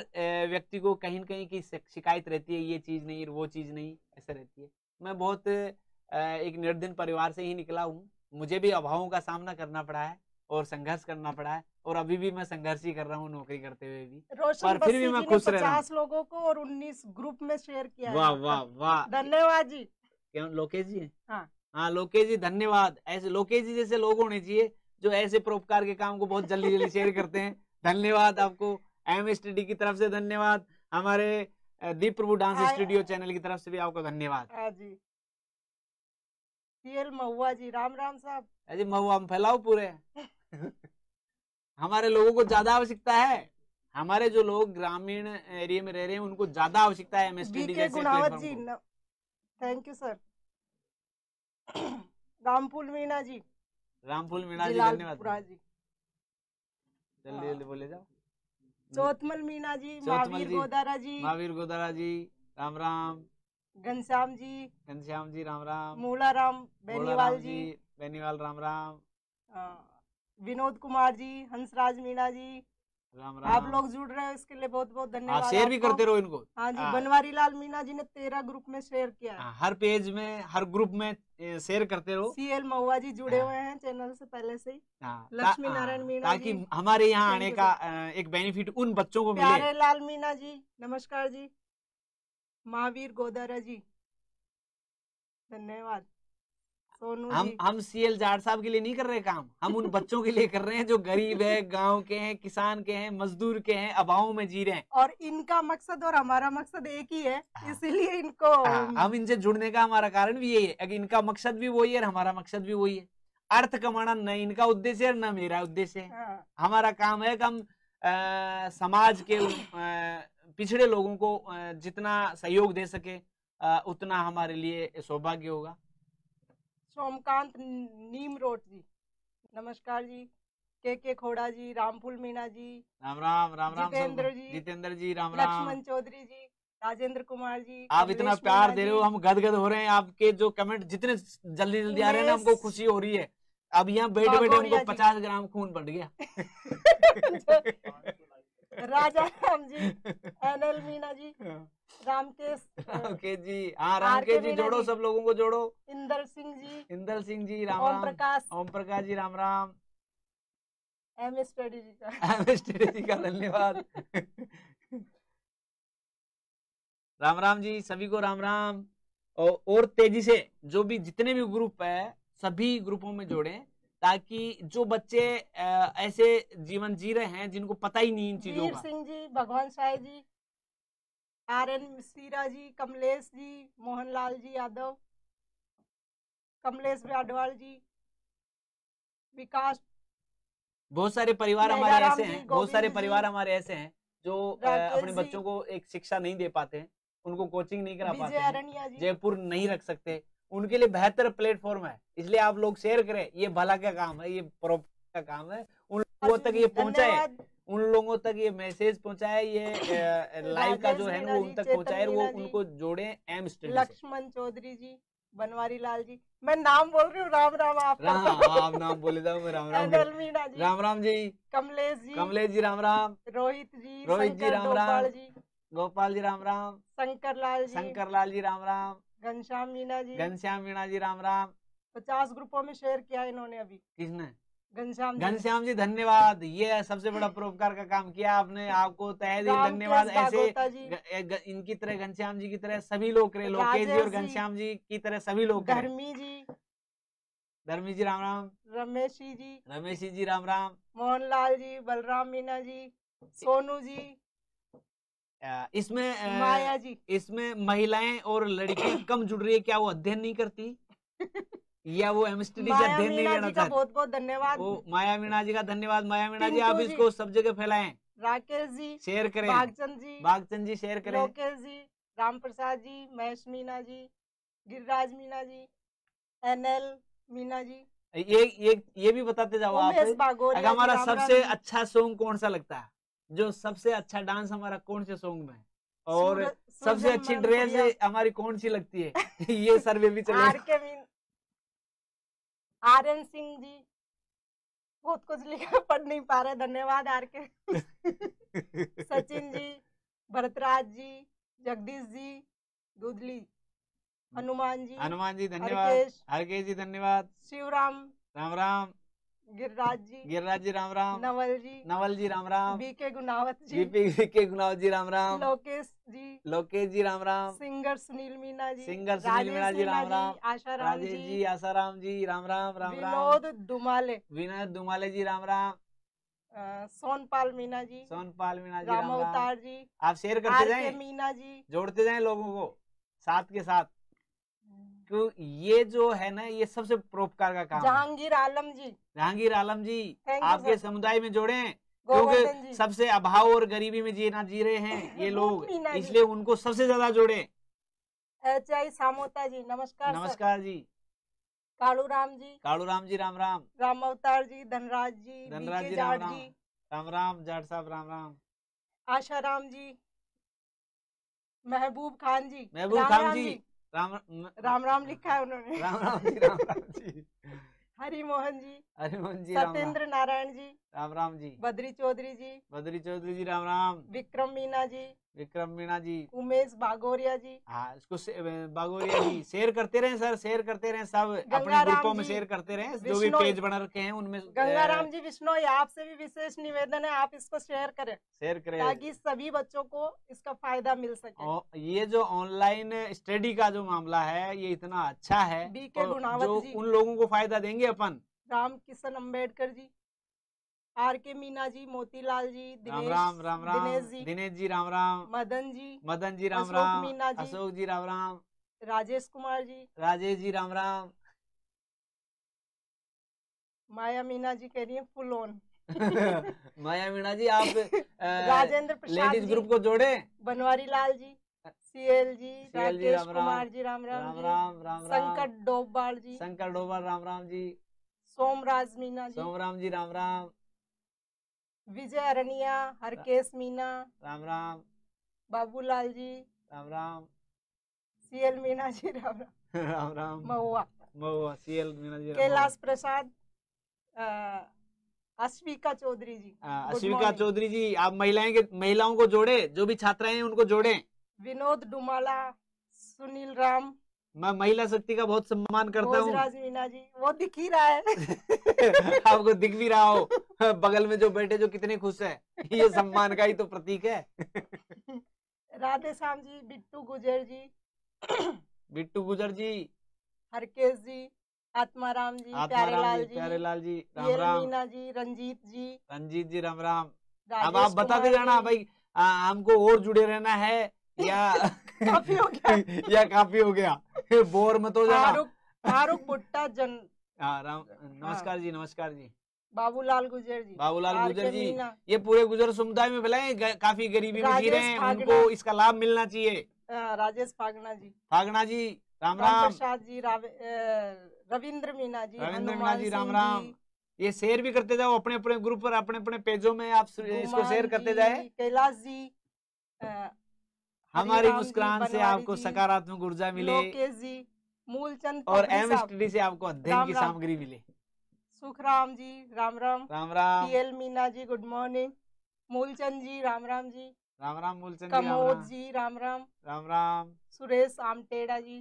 व्यक्ति को कहीं न कहीं की शिकायत रहती है, ये चीज नहीं वो चीज नहीं ऐसे रहती है। मैं बहुत एक निर्धन परिवार से ही निकला हूँ, मुझे भी अभावों का सामना करना पड़ा है और संघर्ष करना पड़ा है, और अभी भी मैं संघर्ष ही कर रहा हूँ नौकरी करते हुए भी, पर फिर भी मैं खुश रह रहा हूँ। 50 लोगों को और 19 ग्रुप में शेयर किया। वाह वाह वाह, धन्यवाद जी। क्या लोकेश जी, हाँ लोकेश जी धन्यवाद। ऐसे लोकेश जी जैसे लोग होने चाहिए जो ऐसे परोपकार के काम को बहुत जल्दी जल्दी शेयर करते हैं। धन्यवाद आपको एम स्टडी की तरफ से, धन्यवाद हमारे दीप्रभु डांस स्टूडियो चैनल की तरफ से भी आपको धन्यवाद। सीएल महुआ जी राम राम साहब। अजी महुआ हम फैलाओ पूरे। हमारे लोगों को ज्यादा आवश्यकता है, हमारे जो लोग ग्रामीण एरिया में रह रहे हैं उनको ज्यादा आवश्यकता है एम स्टडी जैसे प्लेटफॉर्म को। Thank you sir. Ramphool Meena ji, Ramphool Meena ji धन्यवाद जी। जल्दी जल्दी बोले जाओ। चौथमल मीणा जी, महावीर गोदारा जी, महावीर गोदारा जी राम राम। घनश्याम जी, घनश्याम जी राम राम। मूला राम बेनीवाल जी, बेनीवाल राम राम। विनोद कुमार जी, हंसराज मीणा जी, राम राम। आप लोग जुड़ रहे हो इसके लिए बहुत बहुत धन्यवाद। शेयर भी करते रहो इनको। हाँ जी, बनवारी लाल मीणा जी ने 13 ग्रुप में शेयर किया है। हर पेज में हर ग्रुप में शेयर करते रहो। सीएल महुआ जी जुड़े हुए हैं चैनल से पहले से ही, लक्ष्मी नारायण मीणा, ताकि हमारे यहाँ आने का एक बेनिफिट उन बच्चों को मिले। प्यारे लाल मीणा जी नमस्कार जी, महावीर गोदारा जी धन्यवाद। हम सीएल जाड साहब के लिए नहीं कर रहे काम, हम उन बच्चों के लिए कर रहे हैं जो गरीब है, गांव के हैं, किसान के हैं, मजदूर के हैं, अभाव में जी रहे हैं। और इनका मकसद और हमारा मकसद एक ही है, इसीलिए इनको हम इनसे जुड़ने का हमारा कारण भी यही है। अगर इनका मकसद भी वही है, हमारा मकसद भी वही है, अर्थ कमाना न इनका उद्देश्य है न मेरा उद्देश्य है। हमारा काम है कि हम समाज के पिछड़े लोगों को जितना सहयोग दे सके उतना हमारे लिए सौभाग्य होगा। सोमकांत नीमरोट जी नमस्कार जी, के खोड़ा जी, रामफुल मीणा जी राम राम, राम राम जितेंद्र जी राम राम, लक्ष्मण चौधरी जी, राजेंद्र कुमार जी। आप इतना प्यार दे रहे हो, हम गदगद हो रहे हैं। आपके जो कमेंट जितने जल्दी जल्दी आ रहे हैं ना, हमको खुशी हो रही है। अब यहाँ बैठे बैठे हमको 50 ग्राम खून बढ़ गया। राजा राम जी, एनएल मीणा जी, रामकेश ओके जी, हाँ रामकेश जी जोड़ो, सब लोगों को जोड़ो। इंदर सिंह जी राम राम, ओम प्रकाश जी राम राम, एम स्टडी जी का धन्यवाद। राम राम जी सभी को राम राम। और तेजी से जो भी जितने भी ग्रुप है सभी ग्रुपों में जोड़ें, ताकि जो बच्चे ऐसे जीवन जी रहे हैं जिनको पता ही नहीं इन चीजों का। सिंह जी, भगवान साई जी, आरएन सीरा जी, कमलेश जी, मोहनलाल जी यादव, कमलेश अडवाल जी, विकास, बहुत सारे परिवार हमारे ऐसे हैं, जो अपने बच्चों को एक शिक्षा नहीं दे पाते हैं, उनको कोचिंग नहीं करा पाते, जयपुर नहीं रख सकते, उनके लिए बेहतर प्लेटफॉर्म है। इसलिए आप लोग शेयर करें, ये भला का काम है, ये परोपकार का काम है। उन लोगों तक ये पहुंचाए, उन लोगों तक ये मैसेज पहुंचाए, ये लाइव का जो है वो उन तक पहुंचाए, वो उनको जोड़े। एम स्टडी, लक्ष्मण चौधरी जी, बनवारी लाल जी, मैं नाम बोल रही हूँ, राम राम। आप नाम बोले जाओ, मैं राम राम। राम राम जी, कमलेश जी राम राम, रोहित जी राम राम, गोपाल जी राम राम, शंकर लाल जी राम राम, घनश्याम मीणा जी राम राम। 50 ग्रुपों में शेयर किया इन्होंने अभी। किसने? घनश्याम जी धन्यवाद, ये सबसे बड़ा परोपकार का काम किया आपने, आपको तहे दिल धन्यवाद। ऐसे इनकी तरह, घनश्याम जी की तरह सभी लोग करें, लोकेश जी और घनश्याम जी की तरह सभी लोग करें। धर्मी जी राम राम, रमेशी जी राम राम, मोहनलाल जी, बलराम मीणा जी, सोनू जी। इसमें महिलाएं और लड़कियां कम जुड़ रही है, क्या वो अध्ययन नहीं करती या वो एम स्टडी का अध्ययन नहीं लेना चाहती? बहुत बहुत धन्यवाद माया मीणा जी का, धन्यवाद माया मीणा जी। आप इसको सब जगह फैलाएं। राकेश जी शेयर करें, भागचंद जी शेयर करें, राकेश जी, राम प्रसाद जी, महेश मीणा जी, गिरिराज मीणा जी, एनएल मीणा जी। ये भी बताते जाओ आप, हमारा सबसे अच्छा सॉन्ग कौन सा लगता है, जो सबसे अच्छा डांस हमारा कौन से सॉन्ग में, और सबसे अच्छी ड्रेस हमारी कौन सी लगती है। ये सर्वे भी चलेगा। आरएन सिंह जी बहुत कुछ लिखा, पढ़ नहीं पा रहे, धन्यवाद आरके। सचिन जी, भरतराज जी, जगदीश जी, दूधली, हनुमान जी धन्यवाद, हरकेश जी धन्यवाद, शिवराम राम राम, गिरिराज जी राम राम, नवल जी राम राम, बीके गुनावत जी राम राम, लोकेश जी राम राम, सिंगर सुनील मीणा जी राम राम, आशाराम जी राम राम, विनोद दुमाले जी राम राम, सोनपाल मीणा जी राम अवतार जी। आप शेयर करते जाएं, मीणा जी जोड़ते जाएं लोगों को साथ के साथ, तो ये जो है ना ये सबसे परोपकार का काम। जहांगीर आलम जी आपके समुदाय में जोड़े, क्योंकि सबसे अभाव और गरीबी में जी रहे हैं ये लोग, इसलिए उनको सबसे ज्यादा जोड़े। एचआई सामोता जी नमस्कार जी, कालू राम जी राम राम, राम अवतार जी, धनराज जी राम राम जाट साहब राम राम, आशाराम जी, महबूब खान जी राम राम लिखा है उन्होंने, राम राम जी हरिमोहन जी, हरिमोहन जी, सत्येंद्र नारायण जी, राम राम जी, बद्री चौधरी जी, बद्री चौधरी जी, राम राम, विक्रम मीणा जी, विक्रम मीणा जी, उमेश बागोरिया जी, हाँ इसको बागोरिया जी, शेयर करते रहें सर, शेयर करते रहें सब, अपने ग्रुपों में शेयर करते रहें, जो भी पेज बना रखे हैं उनमें। गंगाराम जी विष्णोई, आपसे भी विशेष निवेदन है आप इसको शेयर करें, शेयर करें ताकि सभी बच्चों को इसका फायदा मिल सके। ये जो ऑनलाइन स्टडी का जो मामला है ये इतना अच्छा है, उन लोगों को फायदा देंगे अपन। राम किशन अम्बेडकर जी, आर के मीना जी, मोतीलाल जी, राम राम, राम राम, दिनेश जी, राम राम, मदन जी, मदन जी, राम राम, मीना जी, अशोक जी, राम राम, राजेश कुमार जी, राजेश जी, राम राम, माया मीना जी कह रही है फुल ऑन। माया मीना जी आप राजेंद्र प्रसाद लेडीज ग्रुप को जोड़े, Banwari Lal ji, CL ji, Rakesh Kumar ji, Ram Ram, Ram Ram, Shankar Dobal ji, Shankar Dobal, Ram Ram ji, Somraj Meena ji, Somram ji, Ram Ram, Vijay Arniya, Harkesh Meena, Ram Ram, Babulal ji, Ram Ram, CL Meena ji, Ram Ram, Ram Ram, Mahua, Mahua, CL Meena ji, Kailash Prasad, Ashvika Chaudhary जी, अश्विका चौधरी जी, आप महिलाएं के महिलाओं को जोड़े, जो भी छात्राएं हैं उनको जोड़े। विनोद डुमाला, सुनील राम, मैं महिला शक्ति का बहुत सम्मान करता हूँ। भोजराज मीना जी, वो दिख ही रहा है। आपको दिख भी रहा हो, बगल में जो बैठे जो कितने खुश है, ये सम्मान का ही तो प्रतीक है। राधे श्याम जी, बिट्टू गुजर जी, बिट्टू गुजर जी, हरकेश जी, आत्माराम जी, प्यारेलाल जी, प्यारेलाल जी, राम राम, मीना जी, रंजीत जी, रंजीत जी, राम राम। अब आप बताते जाना भाई, हमको और जुड़े रहना है या काफी हो गया, या काफी हो गया, बोर मत हो जाना। फारूक भुट्टा जन, राम, नमस्कार जी, नमस्कार जी, बाबूलाल गुजर जी, बाबूलाल गुजर जी, ये पूरे गुजर समुदाय में भले काफी गरीबी में जी रहे हैं, उनको इसका लाभ मिलना चाहिए। राजेश फागना जी, फागना जी, राम राम, प्रसाद जी, रविंद्र मीणा जी, रविंद्र मीणा जी, राम राम। ये शेयर भी करते जाओ अपने अपने ग्रुप पर, अपने अपने पेजों में आप इसको शेयर करते जाए। कैलाश जी, हमारी मुस्कान से आपको सकारात्मक ऊर्जा मिले, लोकेश जी, मूलचंद, और एम स्टडी से आपको अध्ययन की सामग्री मिले। Sukhram ji, Ram Ram, Ram Ram, CL Meena ji, good morning, Moolchand ji, Ram Ram ji, Ram Ram, Moolchand, Kamod ji, Ram Ram, Ram Ram, Suresh आमटेड़ा ji,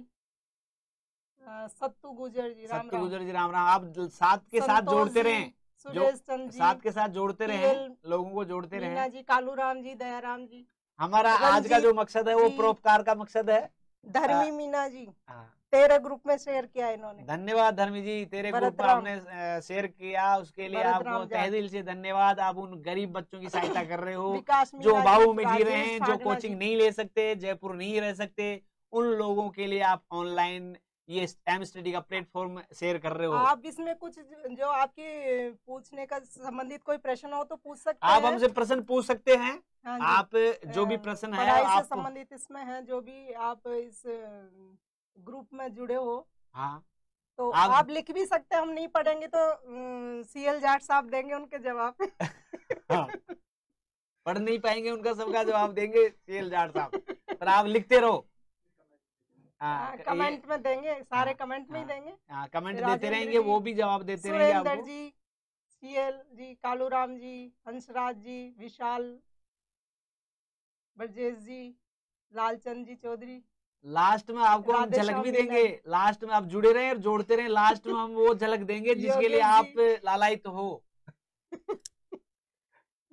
Sattu Gujar ji, Ram Ram. आप साथ के साथ जोड़ते रहें, सुरेश चंद जी, साथ के साथ जोड़ते रहें, लोगों को जोड़ते रहें। मीना जी, कालू राम जी, दयाराम जी, हमारा आज का जो मकसद है वो परोपकार का मकसद है। धर्मी मीना जी, तेरे ग्रुप में शेयर किया इन्होंने, धन्यवाद धर्मी जी, तेरे ग्रुप में आपने शेयर किया, उसके लिए आपको तहे दिल से धन्यवाद। आप उन गरीब बच्चों की सहायता कर रहे हो, जो अभाव में जी रहे हैं, जो कोचिंग नहीं ले सकते, जयपुर नहीं रह सकते, उन लोगों के लिए आप ऑनलाइन ये एम स्टडी का प्लेटफॉर्म शेयर कर रहे हो। आप इसमें कुछ जो आपके पूछने का संबंधित कोई प्रश्न हो तो पूछ सकते हैं, आप हमसे प्रश्न पूछ सकते हैं। हाँ, आप जो भी प्रश्न है आपसे संबंधित इसमें है, जो भी आप इस ग्रुप में जुड़े हो, हाँ तो आप लिख भी सकते हैं, हम नहीं पढ़ेंगे तो सीएल जाड साहब देंगे उनके जवाब। हाँ, पढ़ नहीं पाएंगे उनका सबका जवाब देंगे सीएल जाड साहब, पर आप लिखते रहो। हाँ, कमेंट में देंगे, सारे कमेंट में ही देंगे, कमेंट देते रहेंगे, वो भी जवाब देते रहेंगे आपको। सुरेंद्र जी, सीएल जी, कालूराम जी, हंसराज जी, विशाल बरजेश जी, लालचंद जी चौधरी। लास्ट में आपको हम झलक भी देंगे, लास्ट में आप जुड़े रहें और जोड़ते रहें, लास्ट में हम वो झलक देंगे जिसके लिए आप लालायित हो।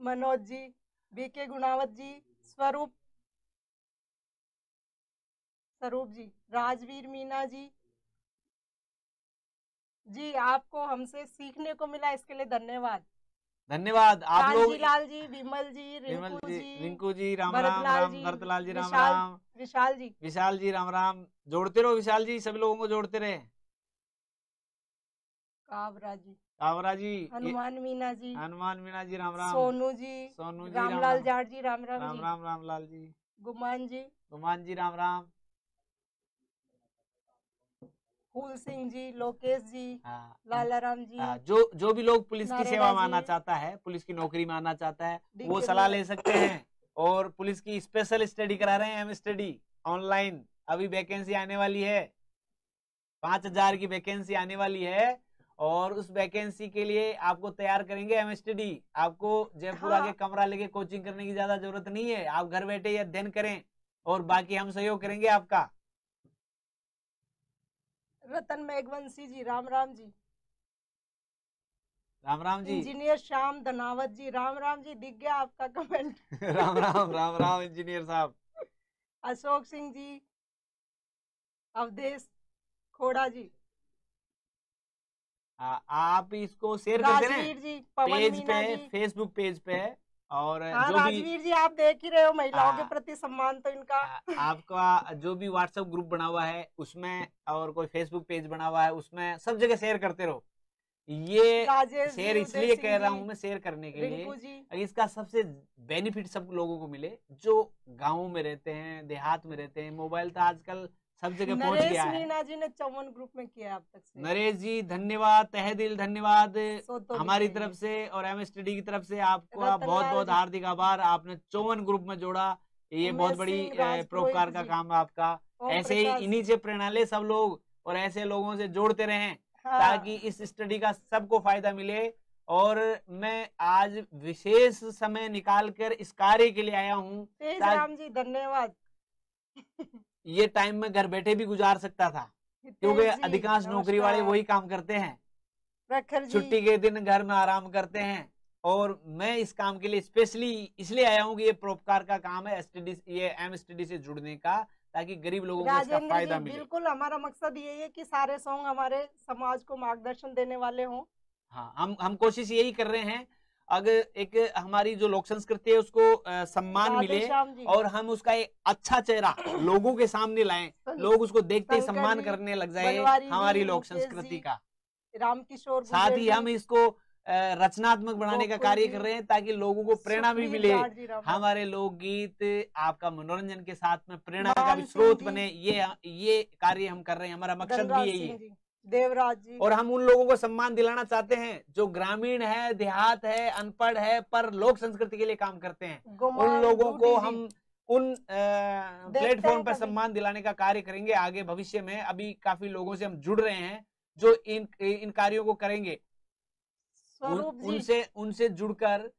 मनोज जी, बीके गुणावत जी, स्वरूप, स्वरूप जी, राजवीर मीना जी जी, आपको हमसे सीखने को मिला, इसके लिए धन्यवाद, धन्यवाद आप लोग। लाल जी, विमल जी, रिंकू जी, रिंकू जी, राम राम, राम भरतलाल जी, राम राम, विशाल जी, विशाल जी, राम राम, जोड़ते रहो विशाल जी, सभी लोगों को जोड़ते रहे। कावरा जी, कावरा जी, हनुमान मीना जी, हनुमान मीना जी, राम राम, सोनू जी, सोनू जी, रामलाल जाट जी, राम राम, राम राम, रामलाल जी, गुमान जी, गुमान जी, राम राम, फूल सिंह जी, लोकेश जी, लालाराम जी, जो भी लोग पुलिस की सेवा मानना चाहता है, पुलिस की नौकरी मानना चाहता है, वो सलाह ले सकते हैं। और पुलिस की स्पेशल स्टडी करा रहे हैं एम स्टडी ऑनलाइन, अभी वैकेंसी आने वाली है, 5000 की वैकेंसी आने वाली है, और उस वैकेंसी के लिए आपको तैयार करेंगे एम स्टडी। आपको जयपुर आके कमरा लेके कोचिंग करने की ज्यादा जरूरत नहीं है, आप घर बैठे ही अध्ययन करें और बाकी हम सहयोग करेंगे आपका। रतन मेघवंशी जी राम राम जी। राम राम जी। इंजीनियर श्याम धनावत जी राम राम जी, दिख गया आपका कमेंट। राम राम राम राम इंजीनियर साहब। अशोक सिंह जी, अवधेश खोड़ा जी। आप इसको शेयर कर दें पेज पे, फेसबुक पेज पे। और जो राजवीर जी आप देख ही रहे हो, महिलाओं के प्रति सम्मान तो इनका। आपका जो भी व्हाट्सएप ग्रुप बना हुआ है उसमें और कोई फेसबुक पेज बना हुआ है उसमें, सब जगह शेयर करते रहो। ये शेयर इसलिए कह रहा हूँ मैं, शेयर करने के लिए, इसका सबसे बेनिफिट सब लोगों को मिले जो गाँव में रहते हैं, देहात में रहते हैं। मोबाइल तो आजकल सब जगह पहुंच गया है। नरेश मीणा जी ने 54 ग्रुप में किया अब तक से। नरेश जी धन्यवाद, तहे दिल धन्यवाद हमारी तरफ से और एम स्टडी की तरफ से आपको बहुत बहुत हार्दिक आभार। आपने 54 ग्रुप में जोड़ा, ये बहुत बड़ी परोपकार का काम है आपका। ऐसे ही इन्हीं से प्रेरणा ले सब लोग और ऐसे लोगों से जोड़ते रहें ताकि इस स्टडी का सबको फायदा मिले। और मैं आज विशेष समय निकाल कर इस कार्य के लिए आया हूँ। राम जी धन्यवाद। ये टाइम में घर बैठे भी गुजार सकता था क्योंकि अधिकांश नौकरी वाले वही काम करते हैं, छुट्टी के दिन घर में आराम करते हैं। और मैं इस काम के लिए स्पेशली इसलिए आया हूँ कि ये परोपकार का काम है स्टडी, ये एम स्टडी से जुड़ने का, ताकि गरीब लोगों को इसका फायदा मिले। बिल्कुल हमारा मकसद यही है कि सारे सॉन्ग हमारे समाज को मार्गदर्शन देने वाले हों। हाँ, हम कोशिश यही कर रहे हैं। अगर एक हमारी जो लोक संस्कृति है उसको सम्मान मिले और हम उसका एक अच्छा चेहरा लोगों के सामने लाएं, लोग उसको देखते ही सम्मान करने लग जाए हमारी लोक संस्कृति का। रामकिशोर, साथ ही हम इसको रचनात्मक बनाने का कार्य कर रहे हैं ताकि लोगों को प्रेरणा भी मिले। हमारे लोकगीत आपका मनोरंजन के साथ में प्रेरणा का भी स्रोत बने, ये कार्य हम कर रहे हैं। हमारा मकसद भी यही है देवराज जी। और हम उन लोगों को सम्मान दिलाना चाहते हैं जो ग्रामीण है, देहात है, अनपढ़ है, पर लोक संस्कृति के लिए काम करते हैं। उन लोगों को हम उन प्लेटफॉर्म पर सम्मान दिलाने का कार्य करेंगे आगे भविष्य में। अभी काफी लोगों से हम जुड़ रहे हैं जो इन कार्यों को करेंगे। उनसे जुड़कर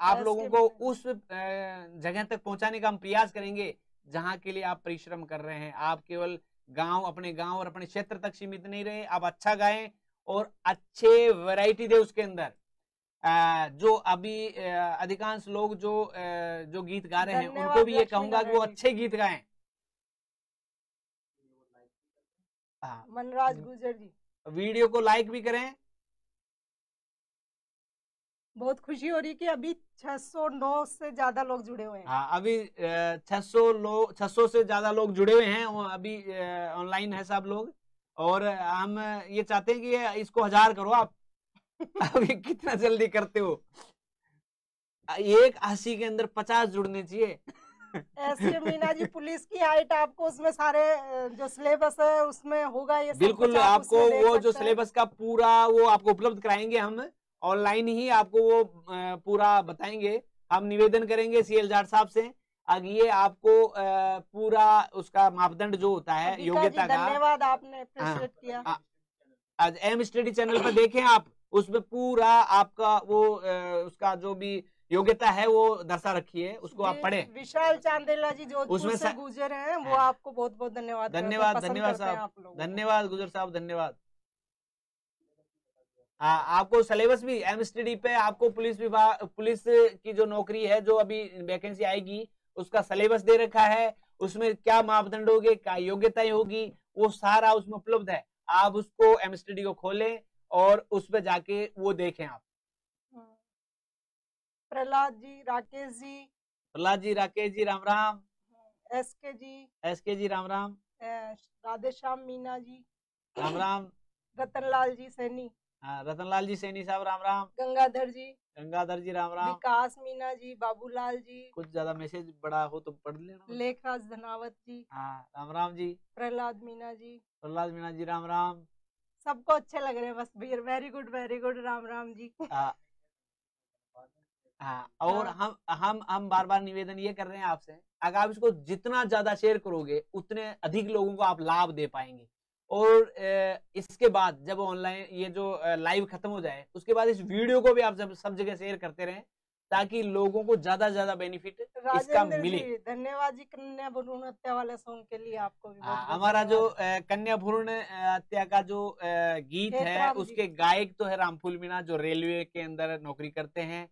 आप लोगों को उस जगह तक पहुंचाने का हम प्रयास करेंगे जहाँ के लिए आप परिश्रम कर रहे हैं। आप केवल गांव, अपने गांव और अपने क्षेत्र तक सीमित नहीं रहे, आप अच्छा गाएं और अच्छे वैरायटी दे उसके अंदर। जो अभी अधिकांश लोग जो गीत गा रहे हैं उनको भी ये कहूंगा कि वो अच्छे गीत गाएं। मनराज गुजर जी वीडियो को लाइक भी करें। बहुत खुशी हो रही कि अभी 609 से ज्यादा लोग जुड़े हुए हैं। हाँ, अभी 600 से ज्यादा लोग जुड़े हुए हैं अभी ऑनलाइन है सब लोग। और हम ये चाहते हैं कि इसको 1000 करो आप। अभी कितना जल्दी करते हो, 180 के अंदर 50 जुड़ने चाहिए। ऐसे मीना जी पुलिस की हाइट आपको उसमें सारे जो सिलेबस है उसमें होगा ये। बिल्कुल आपको वो जो सिलेबस का पूरा वो आपको उपलब्ध कराएंगे हम ऑनलाइन ही, आपको वो पूरा बताएंगे। हम निवेदन करेंगे सीएल जाड साहब से अगर ये आपको पूरा उसका मापदंड जो होता है योग्यता का। धन्यवाद, आपने अप्रिशिएट किया। आज एम स्टडी चैनल पर देखें आप, उसमें पूरा आपका वो उसका जो भी योग्यता है वो दर्शा रखी है, उसको आप पढ़ें। विशाल चांदेला जी जो उसमें से गुजर हैं वो आपको बहुत बहुत धन्यवाद। धन्यवाद धन्यवाद साहब, धन्यवाद गुजर साहब, धन्यवाद। आपको सिलेबस भी एम स्टडी पे, आपको पुलिस विभाग, पुलिस की जो नौकरी है जो अभी वैकेंसी आएगी उसका सिलेबस दे रखा है। उसमें क्या मापदंड होंगे, क्या योग्यताएं होगी, वो सारा उसमें उपलब्ध है। आप उसको एम स्टडी को खोलें और उसपे जाके वो देखें आप। प्रहलाद जी, राकेश जी। प्रहलाद जी, राकेश जी राम राम। SK ji, SK ji Ram Ram. राधेश्याम मीना जी राम राम। रतनलाल जी सैनी। हाँ, रतनलाल जी सैनी साहब राम राम। गंगाधर जी, गंगाधर जी राम राम। विकास मीना जी, बाबूलाल जी। कुछ ज्यादा मैसेज बड़ा हो तो पढ़ लेना। लेखराज धनावत जी हाँ राम राम जी। प्रहलाद मीना जी, प्रहलाद मीना जी राम राम। सबको अच्छे लग रहे हैं बस, वेरी गुड राम राम जी। हाँ, और हम बार बार निवेदन ये कर रहे हैं आपसे, अगर आप इसको जितना ज्यादा शेयर करोगे उतने अधिक लोगों को आप लाभ दे पाएंगे। और इसके बाद जब ऑनलाइन ये जो लाइव खत्म हो जाए उसके बाद इस वीडियो को भी आप जब सब जगह शेयर करते रहें ताकि लोगों को ज्यादा से ज्यादा बेनिफिट इसका मिले। धन्यवाद जी कन्या भ्रूण हत्या वाले सॉन्ग के लिए आपको भी बहुत हमारा जो कन्या भ्रूण हत्या का जो गीत है उसके गायक तो है रामफूल मीणा जो रेलवे के अंदर नौकरी करते हैं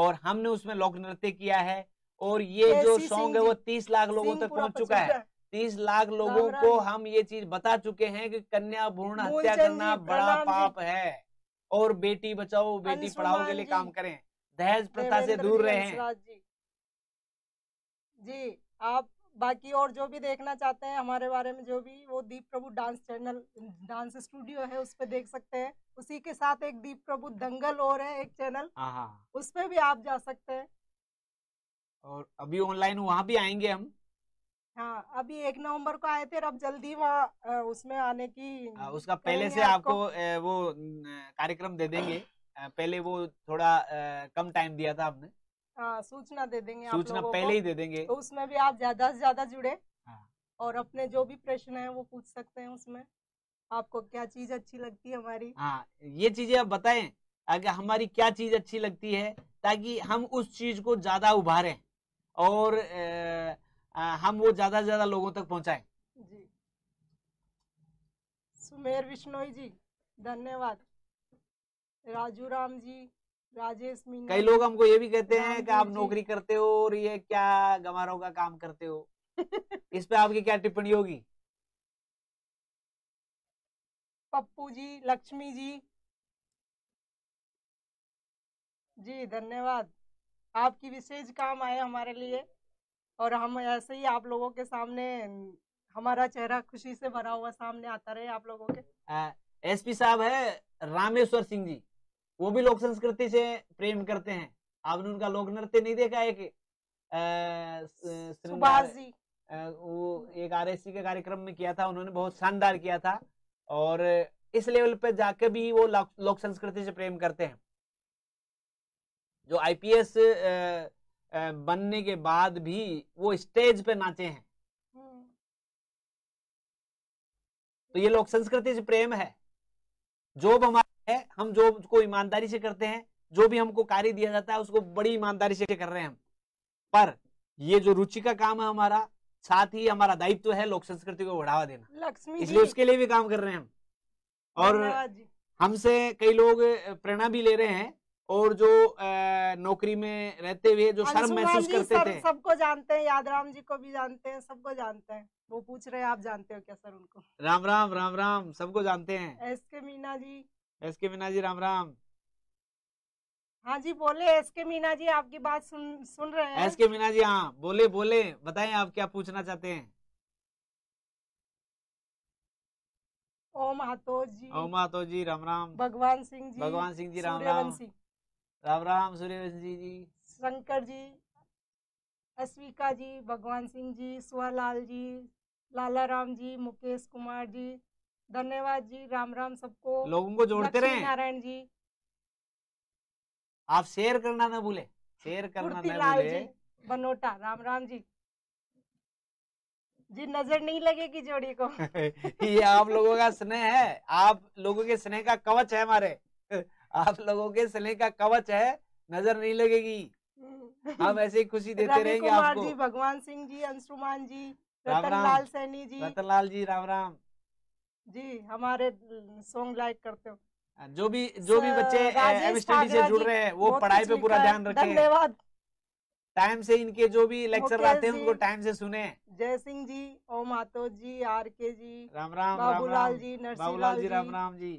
और हमने उसमें लोक नृत्य किया है और ये जो सॉन्ग है वो 30 लाख लोगों तक पहुंच चुका है। 30 लाख लोगों को हम ये चीज बता चुके हैं कि कन्या भ्रूण हत्या करना बड़ा पाप है और बेटी बचाओ बेटी पढ़ाओ के लिए काम करें, दहेज प्रथा से दूर रहें। जी आप बाकी और जो भी देखना चाहते हैं हमारे बारे में जो भी वो दीप्रभु डांस चैनल डांस स्टूडियो है उस पे देख सकते हैं। उसी के साथ एक दीप्रभु दंगल और है एक चैनल उस पे भी आप जा सकते हैं और अभी ऑनलाइन वहाँ भी आएंगे हम। हाँ अभी 1 नवंबर को आए थे और अब जल्दी वहाँ उसमें आने की उसका पहले से आपको वो कार्यक्रम दे देंगे। पहले वो थोड़ा कम टाइम दिया था आपने। हाँ सूचना दे देंगे, सूचना पहले ही दे देंगे तो उसमें भी आप ज्यादा से ज्यादा जुड़े और अपने जो भी प्रश्न है वो पूछ सकते हैं। उसमें आपको क्या चीज अच्छी लगती है हमारी, हाँ ये चीजें आप बताएं अगर हमारी क्या चीज अच्छी लगती है ताकि हम उस चीज को ज्यादा उभारें और हम वो ज्यादा से ज्यादा लोगों तक पहुँचाए। जी सुमेर विश्नोई जी धन्यवाद, राजू राम जी, राजेश मीना। कई लोग हमको ये भी कहते हैं कि आप नौकरी करते हो और ये क्या गंवारों का काम करते हो इस पे आपकी क्या टिप्पणी होगी? पप्पू जी, लक्ष्मी जी जी धन्यवाद, आपकी विशेष काम आए हमारे लिए और हम ऐसे ही आप लोगों के सामने हमारा चेहरा खुशी से भरा हुआ सामने आता रहे आप लोगों के। एसपी साहब है रामेश्वर सिंह जी, वो भी लोक संस्कृति से प्रेम करते हैं। आपने उनका लोक नृत्य नहीं देखा है कि सुभाष जी वो एक आरएससी के कार्यक्रम में किया था, उन्होंने बहुत शानदार किया था और इस लेवल पे जाके भी वो लोक संस्कृति से प्रेम करते हैं। जो आईपीएस बनने के बाद भी वो स्टेज पे नाचे हैं तो ये लोक संस्कृति से प्रेम है। जॉब हमारा है, हम जॉब को ईमानदारी से करते हैं, जो भी हमको कार्य दिया जाता है उसको बड़ी ईमानदारी से कर रहे हैं हम, पर ये जो रुचि का काम है हमारा साथ ही हमारा दायित्व है लोक संस्कृति को बढ़ावा देना, इसलिए उसके लिए भी काम कर रहे हैं हम। और हमसे कई लोग प्रेरणा भी ले रहे हैं और जो नौकरी में रहते हुए जो शर्म महसूस करते थे, सबको जानते हैं, यादराम जी को भी जानते हैं, सबको जानते हैं। वो पूछ रहे हैं आप जानते हो क्या सर उनको? राम राम, राम राम, सबको जानते हैं। SK Meena ji, SK Meena ji Ram Ram. हाँ जी बोले एसके मीना जी, आपकी बात सुन रहे हैं एसके मीना जी। हाँ बोले बोले, बताएं आप क्या पूछना चाहते हैं। ओम हाथोज जी, ओम हाथोज जी राम राम। भगवान सिंह जी, भगवान सिंह जी राम राम, राम राम। सूर्यवंशी जी, शंकर जी, अस्विका जी, भगवान सिंह जी, सुहालाल जी, लाला राम जी, मुकेश कुमार जी धन्यवाद जी, राम राम सबको। लोगों को जोड़ते रहें। नारायण जी आप शेयर करना ना भूले, शेयर करना ना भूले। बनोटा राम राम जी जी, नजर नहीं लगेगी जोड़ी को ये आप लोगों का स्नेह है, आप लोगों के स्नेह का कवच है हमारे आप लोगों के स्नेह का कवच है, नजर नहीं लगेगी, हम ऐसे ही खुशी देते रहेंगे आपको। जी भगवान सिंह जी, अंशुमान जी, रतनलाल सैनी जी, रतनलाल जी राम राम जी, हमारे सॉन्ग लाइक करते हो। जो भी बच्चे एम स्टडी से जुड़ रहे हैं वो पढ़ाई पे पूरा ध्यान रखें। धन्यवाद। टाइम से इनके जो भी लेक्चर आते हैं उनको टाइम से सुने। जय सिंह जी, ओम आतो जी, आर के जी राम राम, बाबूलाल जी, बाबूलाल जी राम राम जी।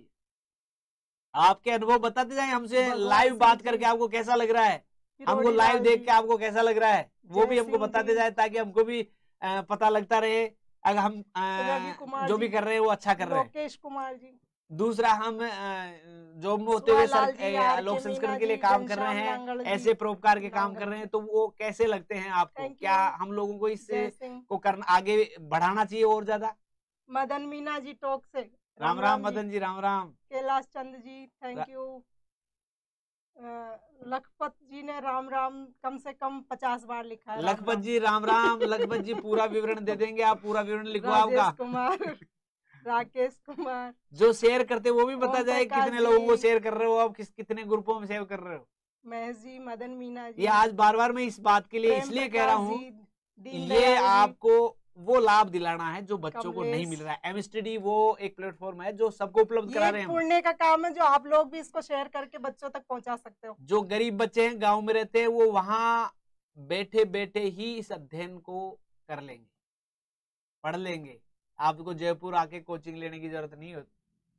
आपके अनुभव बताते जाए हमसे, लाइव बात करके आपको कैसा लग रहा है, हमको लाइव देख के आपको कैसा लग रहा है वो भी हमको बताते जाए ताकि हमको भी पता लगता रहे अगर हम जो भी कर रहे हैं वो अच्छा कर रहे हैं। लोकेश कुमार जी। दूसरा हम जॉब में होते हुए लोक संस्कृति के लिए काम कर रहे हैं, ऐसे परोपकार के काम कर रहे हैं तो वो कैसे लगते हैं आपको? क्या हम लोगों को इस को करना आगे बढ़ाना चाहिए और ज्यादा? मदन मीना जी टोंक से राम राम, मदन जी राम राम। Kailash Chand ji thank you. लखपत जी ने राम राम कम से कम 50 बार लिखा है। लखपत जी राम राम, लखपत जी पूरा विवरण दे देंगे आप, पूरा विवरण लिखवाओ आपका। राजेश कुमार राकेश कुमार जो शेयर करते वो भी बता जाए कितने लोगों को शेयर कर रहे हो आप, कितने ग्रुपों में शेयर कर रहे हो। महजी मदन मीना जी, ये आज बार बार मैं इस बात के लिए इसलिए कह रहा हूँ, ये आपको वो लाभ दिलाना है जो बच्चों को नहीं मिल रहा है। एम स्टडी वो एक प्लेटफॉर्म है जो सबको उपलब्ध करा रहे हैं, पूर्णे का काम है जो आप लोग भी इसको शेयर करके बच्चों तक पहुँचा सकते हो। जो गरीब बच्चे हैं, गाँव में रहते हैं, वो वहाँ बैठे बैठे ही इस अध्ययन को कर लेंगे, पढ़ लेंगे। आपको जयपुर आके कोचिंग लेने की जरूरत नहीं होती,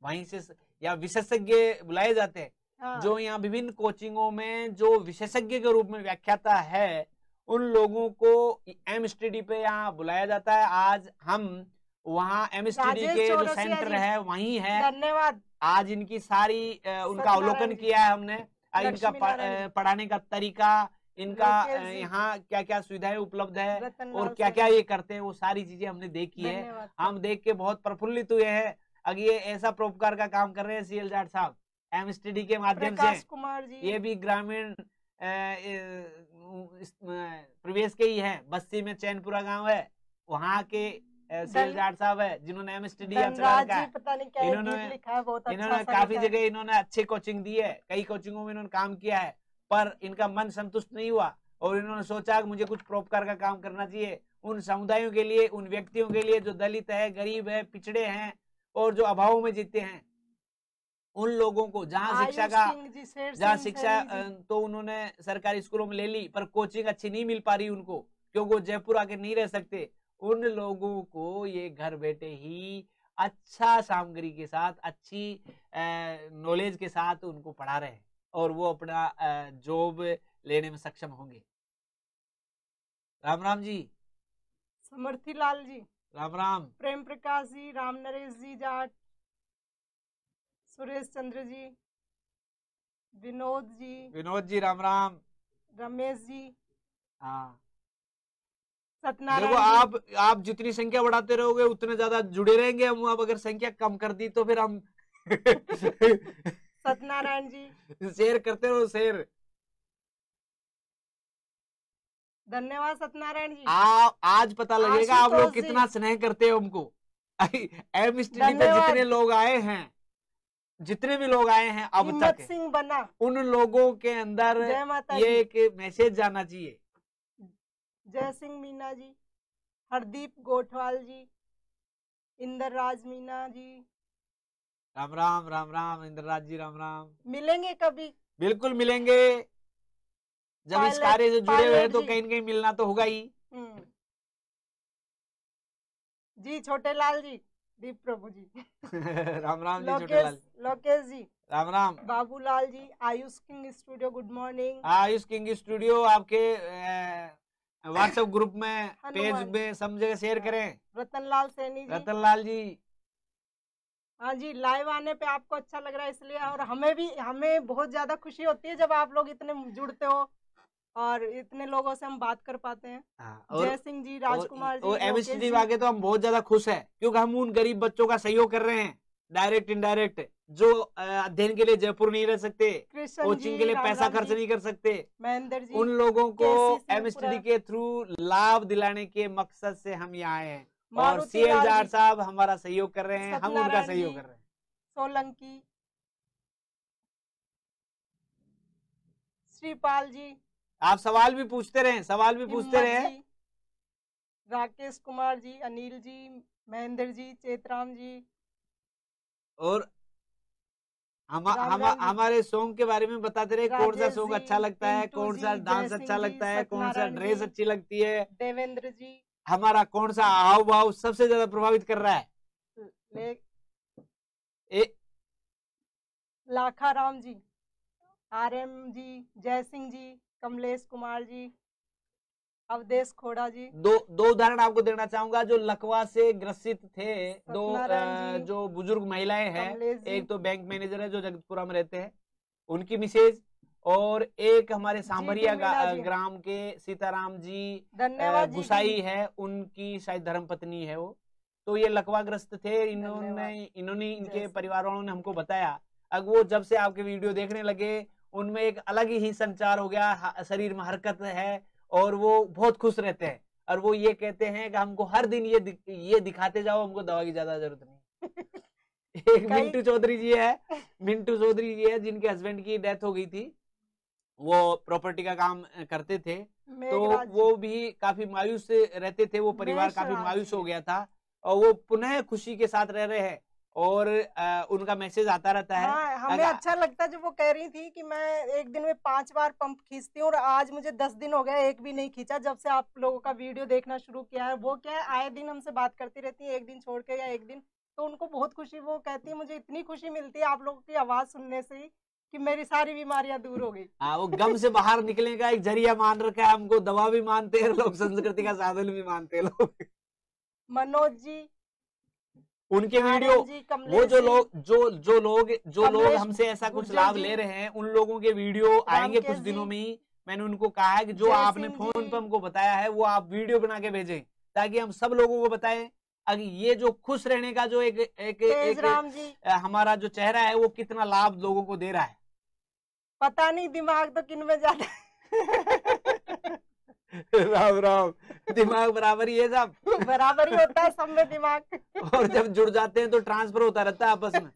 वहीं से या विशेषज्ञ बुलाए जाते हैं। हाँ। जो यहाँ विभिन्न कोचिंगों में जो विशेषज्ञ के रूप में व्याख्याता है, उन लोगों को एम स्टडी पे यहाँ बुलाया जाता है। आज हम वहाँ एम स्टडी के जो सेंटर है वहीं है। धन्यवाद। आज इनकी सारी उनका अवलोकन किया है हमने, इनका पढ़ाने का तरीका, इनका यहाँ क्या क्या सुविधाएं उपलब्ध है और क्या क्या ये करते हैं, वो सारी चीजें हमने देखी है। हम देख के बहुत प्रफुल्लित हुए हैं। अगर ये ऐसा परोपकार का काम कर रहे हैं सीएल जाड साहब एम स्टडी के माध्यम से। कुमार जी ये भी ग्रामीण प्रवेश के ही हैं, बस्सी में चैनपुरा गांव है, वहाँ के सीएल जाड साहब है जिन्होंने एम स्टडी इन्होंने काफी जगह इन्होंने अच्छी कोचिंग दी है, कई कोचिंगों में इन्होंने काम किया है, पर इनका मन संतुष्ट नहीं हुआ और इन्होंने सोचा मुझे कुछ परोपकार का काम करना चाहिए उन समुदायों के लिए, उन व्यक्तियों के लिए जो दलित है, गरीब है, पिछड़े हैं और जो अभाव में जीते हैं, उन लोगों को जहाँ शिक्षा का तो उन्होंने सरकारी स्कूलों में ले ली, पर कोचिंग अच्छी नहीं मिल पा रही उनको क्योंकि वो जयपुर आके नहीं रह सकते। उन लोगों को ये घर बैठे ही अच्छा सामग्री के साथ, अच्छी नॉलेज के साथ उनको पढ़ा रहे हैं और वो अपना जॉब लेने में सक्षम होंगे। राम राम जी, समर्थी लाल जी राम राम, प्रेम प्रकाश जी, राम नरेश जी जाट, सुरेश चंद्र जी, विनोद जी, विनोद जी राम राम, रमेश जी, हाँ सत्यनारायण। आप जितनी संख्या बढ़ाते रहोगे उतने ज्यादा जुड़े रहेंगे हम। आप अगर संख्या कम कर दी तो फिर हम सत्यनारायण जी शेयर करते रहो, शेयर। धन्यवाद सत्यनारायण जी। आज पता लगेगा आप लोग कितना स्नेह करते हो हमको। एम स्टडी पे जितने लोग आए हैं, जितने भी लोग आए हैं अब तक, सिंह बना उन लोगों के अंदर ये एक मैसेज जाना चाहिए। जय सिंह मीना जी, हरदीप गोठवाल जी, इंदर राज मीना जी राम राम, राम राम इंद्रराज जी राम राम। मिलेंगे कभी, बिल्कुल मिलेंगे, जब इस कार्य से जुड़े हुए हैं तो कहीं न कहीं मिलना तो होगा ही जी। छोटे लाल जी, दीप्रभु जी Ram Ram ji, Chhote Lal, Lokesh ji Ram Ram, Babulal ji, Ayush king studio good morning. Ayush king studio आपके व्हाट्सएप ग्रुप में, पेज में सब जगह शेयर करें। रतनलाल सैनी, रतनलाल जी हाँ जी, लाइव आने पे आपको अच्छा लग रहा है इसलिए, और हमें बहुत ज्यादा खुशी होती है जब आप लोग इतने जुड़ते हो और इतने लोगों से हम बात कर पाते हैं। जय सिंह जी, राजकुमार जी, और एम स्टडी वाके तो हम बहुत ज्यादा खुश हैं क्योंकि हम उन गरीब बच्चों का सहयोग कर रहे हैं डायरेक्ट इनडायरेक्ट, जो अध्ययन के लिए जयपुर नहीं रह सकते, कोचिंग के लिए पैसा खर्च नहीं कर सकते। महेंद्र जी, उन लोगों को एम स्टडी के थ्रू लाभ दिलाने के मकसद से हम यहाँ आए हैं और सीएल जाड साहब हमारा सहयोग कर रहे हैं, हम उनका सहयोग कर रहे हैं। सोलंकी, श्रीपाल जी, आप सवाल भी पूछते रहे, सवाल भी पूछते रहे। राकेश कुमार जी, अनिल जी, महेंद्र जी, चेतराम जी, और हमारे सॉन्ग के बारे में बताते रहे, कौन सा सॉन्ग अच्छा लगता है, कौन सा डांस अच्छा लगता है, कौन सा ड्रेस अच्छी लगती है। देवेंद्र जी, हमारा कौन सा हाव भाव सबसे ज्यादा प्रभावित कर रहा है। लाखाराम जी, आरएम जी, जय सिंह जी, कमलेश कुमार जी, अवधेश खोड़ा जी। दो उदाहरण आपको देना चाहूंगा जो लकवा से ग्रसित थे, दो जो बुजुर्ग महिलाएं हैं, एक तो बैंक मैनेजर है जो जगतपुरा में रहते हैं उनकी मिसेज, और एक हमारे सांभरिया ग्राम के सीताराम जी गुसाई है, उनकी शायद धर्मपत्नी है वो। तो ये लकवाग्रस्त थे, इन्होंने इनके परिवार वालों ने हमको बताया। अब वो जब से आपके वीडियो देखने लगे उनमें एक अलग ही संचार हो गया, शरीर में हरकत है और वो बहुत खुश रहते हैं और वो ये कहते हैं कि हमको हर दिन ये दिखाते जाओ, हमको दवा की ज्यादा जरूरत नहीं। एक मिंटू चौधरी जी है जिनके हस्बैंड की डेथ हो गई थी, वो प्रॉपर्टी का काम करते थे, तो वो भी काफी मायूस रहते थे, वो परिवार काफी मायूस हो गया था और वो पुनः खुशी के साथ रह रहे हैं और उनका मैसेज आता रहता है। हाँ, हमें अच्छा लगता है जब वो कह रही थी कि मैं एक दिन में 5 बार पंप खींचती हूँ और आज मुझे 10 दिन हो गया एक भी नहीं खींचा, जब से आप लोगों का वीडियो देखना शुरू किया है। वो क्या है, आए दिन हमसे बात करती रहती है, एक दिन छोड़ के या एक दिन, तो उनको बहुत खुशी, वो कहती है मुझे इतनी खुशी मिलती है आप लोगों की आवाज सुनने से ही कि मेरी सारी बीमारियां दूर हो गई। हाँ, वो गम से बाहर निकलने का एक जरिया मान रखा है, हमको दवा भी मानते हैं लोग, संस्कृति का साधन भी मानते हैं लोग। मनोज जी, उनके वीडियो, वो जो लोग हमसे ऐसा कुछ लाभ ले रहे हैं, उन लोगों के वीडियो आएंगे कुछ दिनों में ही। मैंने उनको कहा है कि जो आपने फोन पर हमको बताया है वो आप वीडियो बना के भेजें ताकि हम सब लोगों को बताएं। अगर ये जो खुश रहने का जो एक हमारा जो चेहरा है वो कितना लाभ लोगों को दे रहा है, पता नहीं दिमाग तो किन में ज्यादा है। राम राम, दिमाग बराबर ही है, सब बराबर ही होता है, सब में दिमाग, और जब जुड़ जाते हैं तो ट्रांसफर होता रहता है आपस में।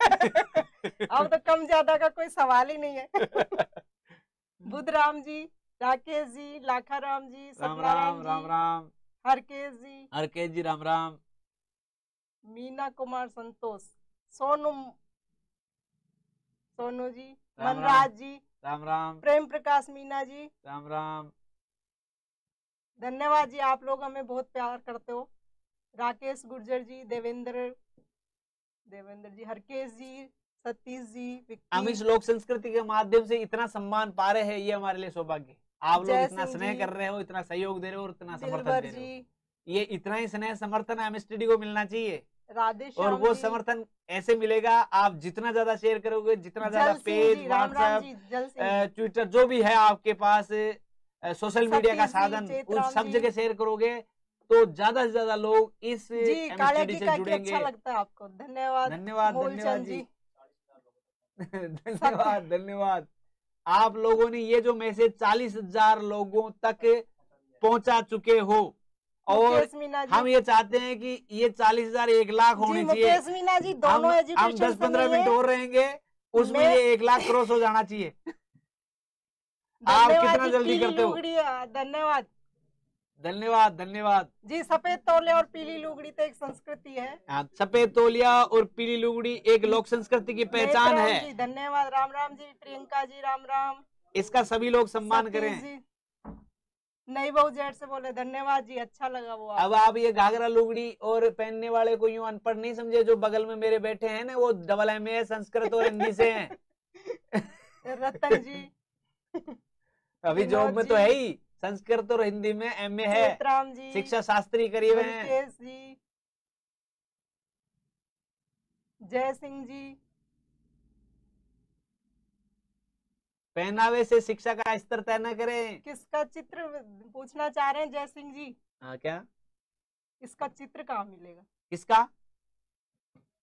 अब तो कम ज्यादा का कोई सवाल ही नहीं है। बुद्ध राम जी, राकेश जी, लाखा राम जी, राम राम, राम राम, हरकेश जी, राम राम, मीना कुमार संतोष, सोनू जी, मनराज जी, राम राम, प्रेम प्रकाश मीना जी, राम राम, धन्यवाद जी, आप लोग हमें बहुत प्यार करते हो। राकेश गुर्जर जी, देवेंद्र जी, हरकेश जी, सतीश जी, हम इस लोक संस्कृति के माध्यम से इतना सम्मान पा रहे हैं, ये हमारे लिए सौभाग्य। आप लोग इतना स्नेह कर रहे हो, इतना सहयोग दे रहे हो और इतना समर्थन दे रहे हो, ये इतना ही स्नेह समर्थन एम स्टडी को मिलना चाहिए। राधेश, और वो समर्थन ऐसे मिलेगा, आप जितना ज्यादा शेयर करोगे, जितना ज्यादा पेज, व्हाट्सएप, ट्विटर, जो भी है आपके पास सोशल मीडिया का साधन, उस सब जगह शेयर करोगे तो ज्यादा से ज्यादा लोग इस एम स्टडी से जुड़ेंगे। अच्छा लगता है आपको, धन्यवाद धन्यवाद धन्यवाद जी, धन्यवाद धन्यवाद। आप लोगों ने ये जो मैसेज 40,000 लोगों तक पहुंचा चुके हो, और हम ये चाहते हैं कि ये 40,000 1 लाख होने चाहिए। हम 10-15 मिनट और रहेंगे, उसमें ये 1 लाख क्रॉस हो जाना चाहिए। आप कितना जल्दी करते हो, धन्यवाद धन्यवाद धन्यवाद जी। सफेद तौलिया और पीली लुगड़ी तो एक संस्कृति है, सफेद तौलिया और पीली लुगड़ी एक लोक संस्कृति की पहचान है। धन्यवाद, राम राम जी, प्रियंका जी, राम राम, इसका सभी लोग सम्मान करें। नहीं बहु जेठ से बोले, धन्यवाद जी, अच्छा लगा वो। अब आप ये घाघरा लुगड़ी और पहनने वाले को यूं अनपढ़ नहीं समझे, जो बगल में मेरे बैठे हैं ना, वो AA संस्कृत और हिंदी से हैं। रतन जी, अभी जॉब में तो है ही, संस्कृत और हिंदी में MA है, शिक्षा शास्त्री करीब है। जय सिंह जी, पहनावे से शिक्षा का स्तर तय न करें। किसका चित्र पूछना चाह रहे हैं जय सिंह जी? हाँ, क्या इसका चित्र कहाँ मिलेगा, किसका?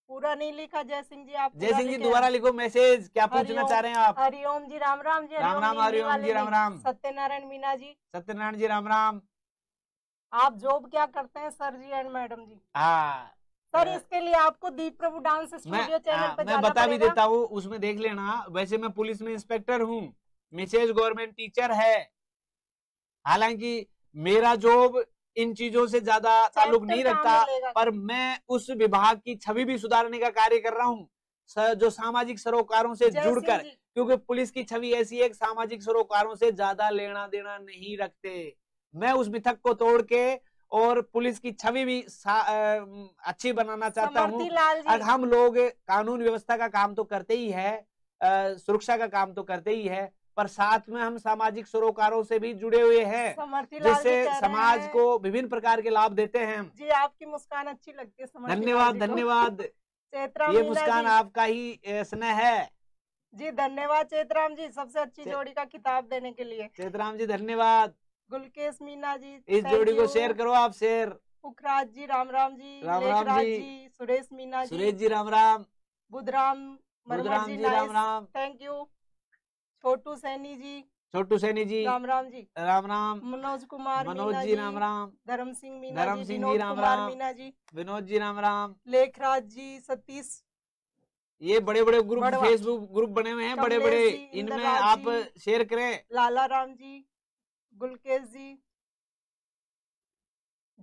पूरा नहीं लिखा जय सिंह जी, आप जय सिंह जी दोबारा लिखो मैसेज, क्या पूछना चाह रहे हैं आप? हरिओम जी, राम राम जी, राम राम, हरिओम जी, राम राम, सत्यनारायण मीणा जी, सत्यनारायण जी, राम राम। आप जॉब क्या करते हैं सर जी एंड मैडम जी? हाँ सर, इसके लिए आपको दीप्रभु डांस स्टूडियो चैनल पर मैं बता भी देता हूँ, उसमें देख लेना। वैसे मैं पुलिस में इंस्पेक्टर हूँ, मिसेज गवर्नमेंट टीचर है, हालांकि मेरा जॉब इन चीजों से ज्यादा ताल्लुक नहीं रखता, पर मैं उस विभाग की छवि भी सुधारने का कार्य कर रहा हूँ जो सामाजिक सरोकारों से जुड़कर, क्योंकि पुलिस की छवि ऐसी है सामाजिक सरोकारों से ज्यादा लेना देना नहीं रखते। मैं उस मिथक को तोड़ के और पुलिस की छवि भी अच्छी बनाना चाहता हूँ। हम लोग कानून व्यवस्था का काम तो करते ही है, सुरक्षा का काम तो करते ही है, पर साथ में हम सामाजिक सरोकारों से भी जुड़े हुए हैं, जिससे समाज को विभिन्न प्रकार के लाभ देते हैं। जी, आपकी मुस्कान अच्छी लगती है, धन्यवाद धन्यवाद। ये मुस्कान आपका ही स्नेह है जी, धन्यवाद चेतराम जी, सबसे अच्छी जोड़ी का खिताब देने के लिए। चेतराम जी धन्यवाद। गुलकेश मीना जी, इस जोड़ी को शेयर करो आप, share. Pukhraj ji, Ram Ram ji, Ram Ram ji, Suresh Meena ji, Suresh ji, Ram Ram, Budhram ji, Ram Ram, thank you. Chhotu Saini ji, Chhotu Saini ji Ram Ram ji, Ram Ram. Manoj Kumar, Manoj ji Ram Ram. Dharm Singh Meena, धर्म सिंह जी राम राम। मीना जी, विनोद जी राम राम। लेखराज जी, सतीश। ये बड़े बड़े ग्रुप, फेसबुक ग्रुप बने हुए हैं बड़े बड़े, इनमें आप शेयर करें। लाला राम जी, गुलकेश जी,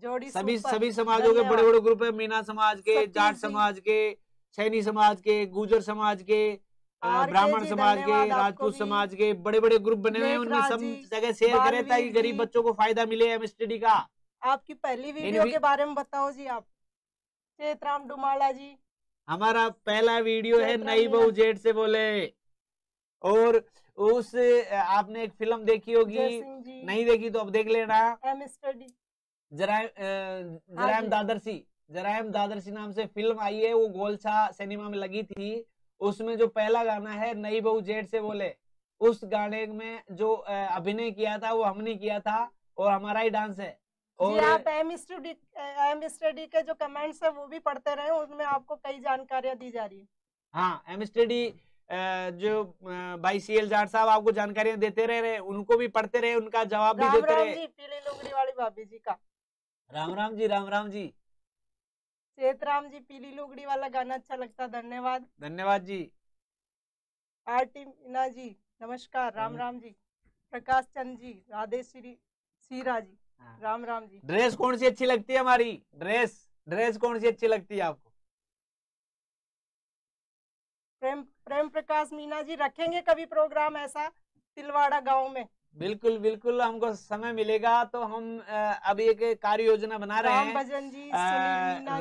जोड़ी। सभी समाजों के बड़े बड़े ग्रुप है, मीना समाज के, जाट समाज के, सैनी समाज के, गुर्जर समाज के, ब्राह्मण समाज के, राजपूत समाज के, बड़े बड़े ग्रुप बने हुए हैं, उनमें सब जगह शेयर करें ताकि गरीब बच्चों को फायदा मिले एम स्टडी का। आपकी पहली वीडियो के बारे में बताओ जी। आप चेतराम डुमाला जी। हमारा पहला वीडियो है नई बहू जेठ से बोले, और उस आपने एक फिल्म देखी होगी, नहीं देखी तो अब देख लेना, एम स्टडी जरायम दादरसी नाम से फिल्म आई है, वो गोलछा सिनेमा में लगी थी। उसमें जो पहला गाना है नई बहू जेठ से बोले, उस गाने में जो अभिनय किया था वो हमने किया था और हमारा ही डांस है। और आप एम स्टडी के जो कमेंट्स है वो भी पढ़ते रहे, उसमें आपको कई जानकारियां दी जा रही है। हाँ, एम स्टडी जो भाई सीएल जाड साहब आपको जानकारियां देते रहे, उनको भी पढ़ते रहे, उनका जवाब भी देते रहे। पीली लुगड़ी वाली भाभी जी का राम राम जी, राम राम जी। चेतराम जी, पीली लुगड़ी वाला गाना अच्छा लगता, धन्यवाद, धन्यवाद जी। आरटी मीना जी, नमस्कार, राम राम जी। प्रकाश चंद जी, राधे श्री सीरा जी, राम राम जी। ड्रेस कौन सी अच्छी लगती है हमारी, ड्रेस कौन सी अच्छी लगती है आपको? प्रेम प्रकाश मीना जी, रखेंगे कभी प्रोग्राम ऐसा तिलवाड़ा गाँव में। बिल्कुल बिल्कुल, हमको समय मिलेगा तो हम अभी एक कार्य योजना बना रहे हैं। भजन जी,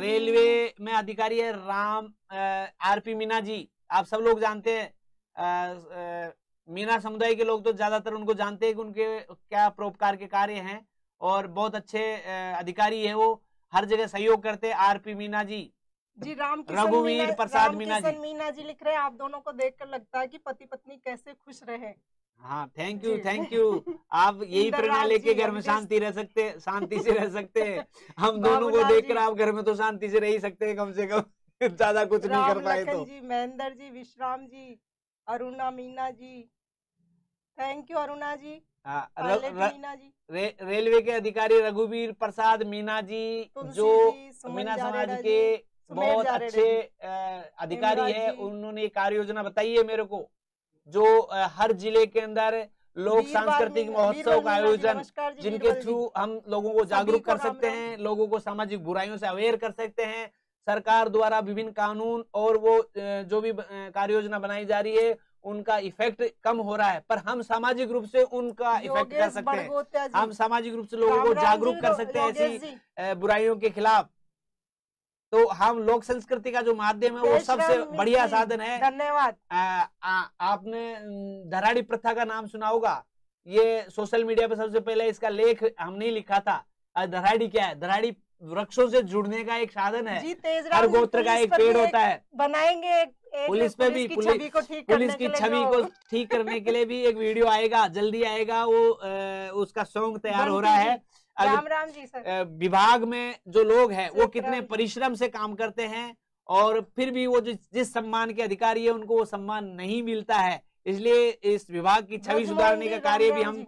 रेलवे में अधिकारी है राम आरपी मीणा जी, आप सब लोग जानते हैं, मीणा समुदाय के लोग तो ज्यादातर उनको जानते हैं कि उनके क्या परोपकार के कार्य हैं, और बहुत अच्छे अधिकारी है, वो हर जगह सहयोग करते हैं। आरपी मीणा जी रघुवीर प्रसाद मीणा जी लिख रहे हैं, आप दोनों को देखकर लगता है कि पति पत्नी कैसे खुश रहे। हाँ, थैंक यू, थैंक यू। आप यही प्रेरणा लेके घर में शांति रह सकते, शांति से रह सकते हैं। हम दोनों को देखकर आप घर में तो शांति से रह ही सकते हैं, कम से कम, ज्यादा कुछ नहीं कर पाए तो। जी, Mahendra ji, Vishram ji, Aruna Meena ji, thank you Aruna ji. Railway के अधिकारी रघुवीर प्रसाद मीना जी, जो मीना समाज के बहुत अच्छे अधिकारी है, उन्होंने कार्य योजना बताई है मेरे को, जो हर जिले के अंदर लोक सांस्कृतिक महोत्सव का आयोजन, जिनके थ्रू हम लोगों को जागरूक कर सकते हैं, लोगों को सामाजिक बुराइयों से अवेयर कर सकते हैं। सरकार द्वारा विभिन्न कानून और वो जो भी कार्य योजना बनाई जा रही है उनका इफेक्ट कम हो रहा है, पर हम सामाजिक रूप से उनका इफेक्ट कर सकते हैं, हम सामाजिक रूप से लोगों को जागरूक कर सकते हैं ऐसी बुराइयों के खिलाफ। तो हम लोक संस्कृति का जो माध्यम है वो सबसे बढ़िया साधन है। धन्यवाद। आपने धराड़ी प्रथा का नाम सुना होगा, ये सोशल मीडिया पर सबसे पहले इसका लेख हमने लिखा था। धराड़ी क्या है? धराड़ी वृक्षों से जुड़ने का एक साधन है, हर गोत्र का एक पेड़ होता है। बनाएंगे पुलिस पे भी, पुलिस की छवि को ठीक करने के लिए भी एक वीडियो आएगा, जल्दी आएगा, वो उसका सॉन्ग तैयार हो रहा है। राम राम जी सर। विभाग में जो लोग हैं वो कितने परिश्रम से काम करते हैं, और फिर भी वो जिस सम्मान के अधिकारी है उनको वो सम्मान नहीं मिलता है, इसलिए इस विभाग की छवि सुधारने का कार्य भी हम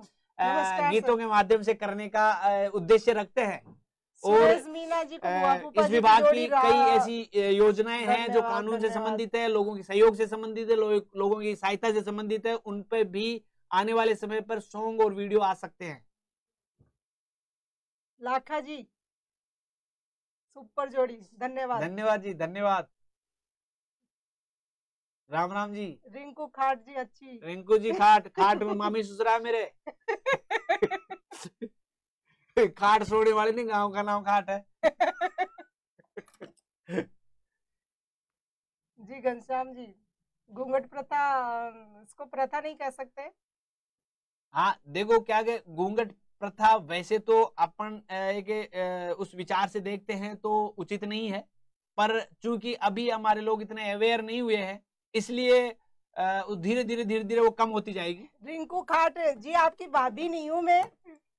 गीतों के माध्यम से करने का उद्देश्य रखते हैं। और इस विभाग की कई ऐसी योजनाएं हैं जो कानून से संबंधित है, लोगों के सहयोग से संबंधित है, लोगों की सहायता से संबंधित है, उन पर भी आने वाले समय पर सॉन्ग और वीडियो आ सकते हैं। लाखा जी, सुपर जोड़ी, धन्यवाद, धन्यवाद जी, धन्यवाद, राम राम जी। रिंकू खाट जी, अच्छी, रिंकू जी खाट, खाट में मामी ससुरा मेरे। खाट सोने वाले नहीं, गांव का नाम खाट है। जी घनश्याम जी, घूंघट प्रथा, इसको प्रथा नहीं कह सकते। हाँ देखो, क्या घूंघट प्रथा वैसे तो अपन एक उस विचार से देखते हैं तो उचित नहीं है, पर चूंकि अभी हमारे लोग इतने अवेयर नहीं हुए हैं, इसलिए धीरे धीरे वो कम होती जाएगी। रिंकू खाट जी, आपकी भाभी नहीं हूँ मैं,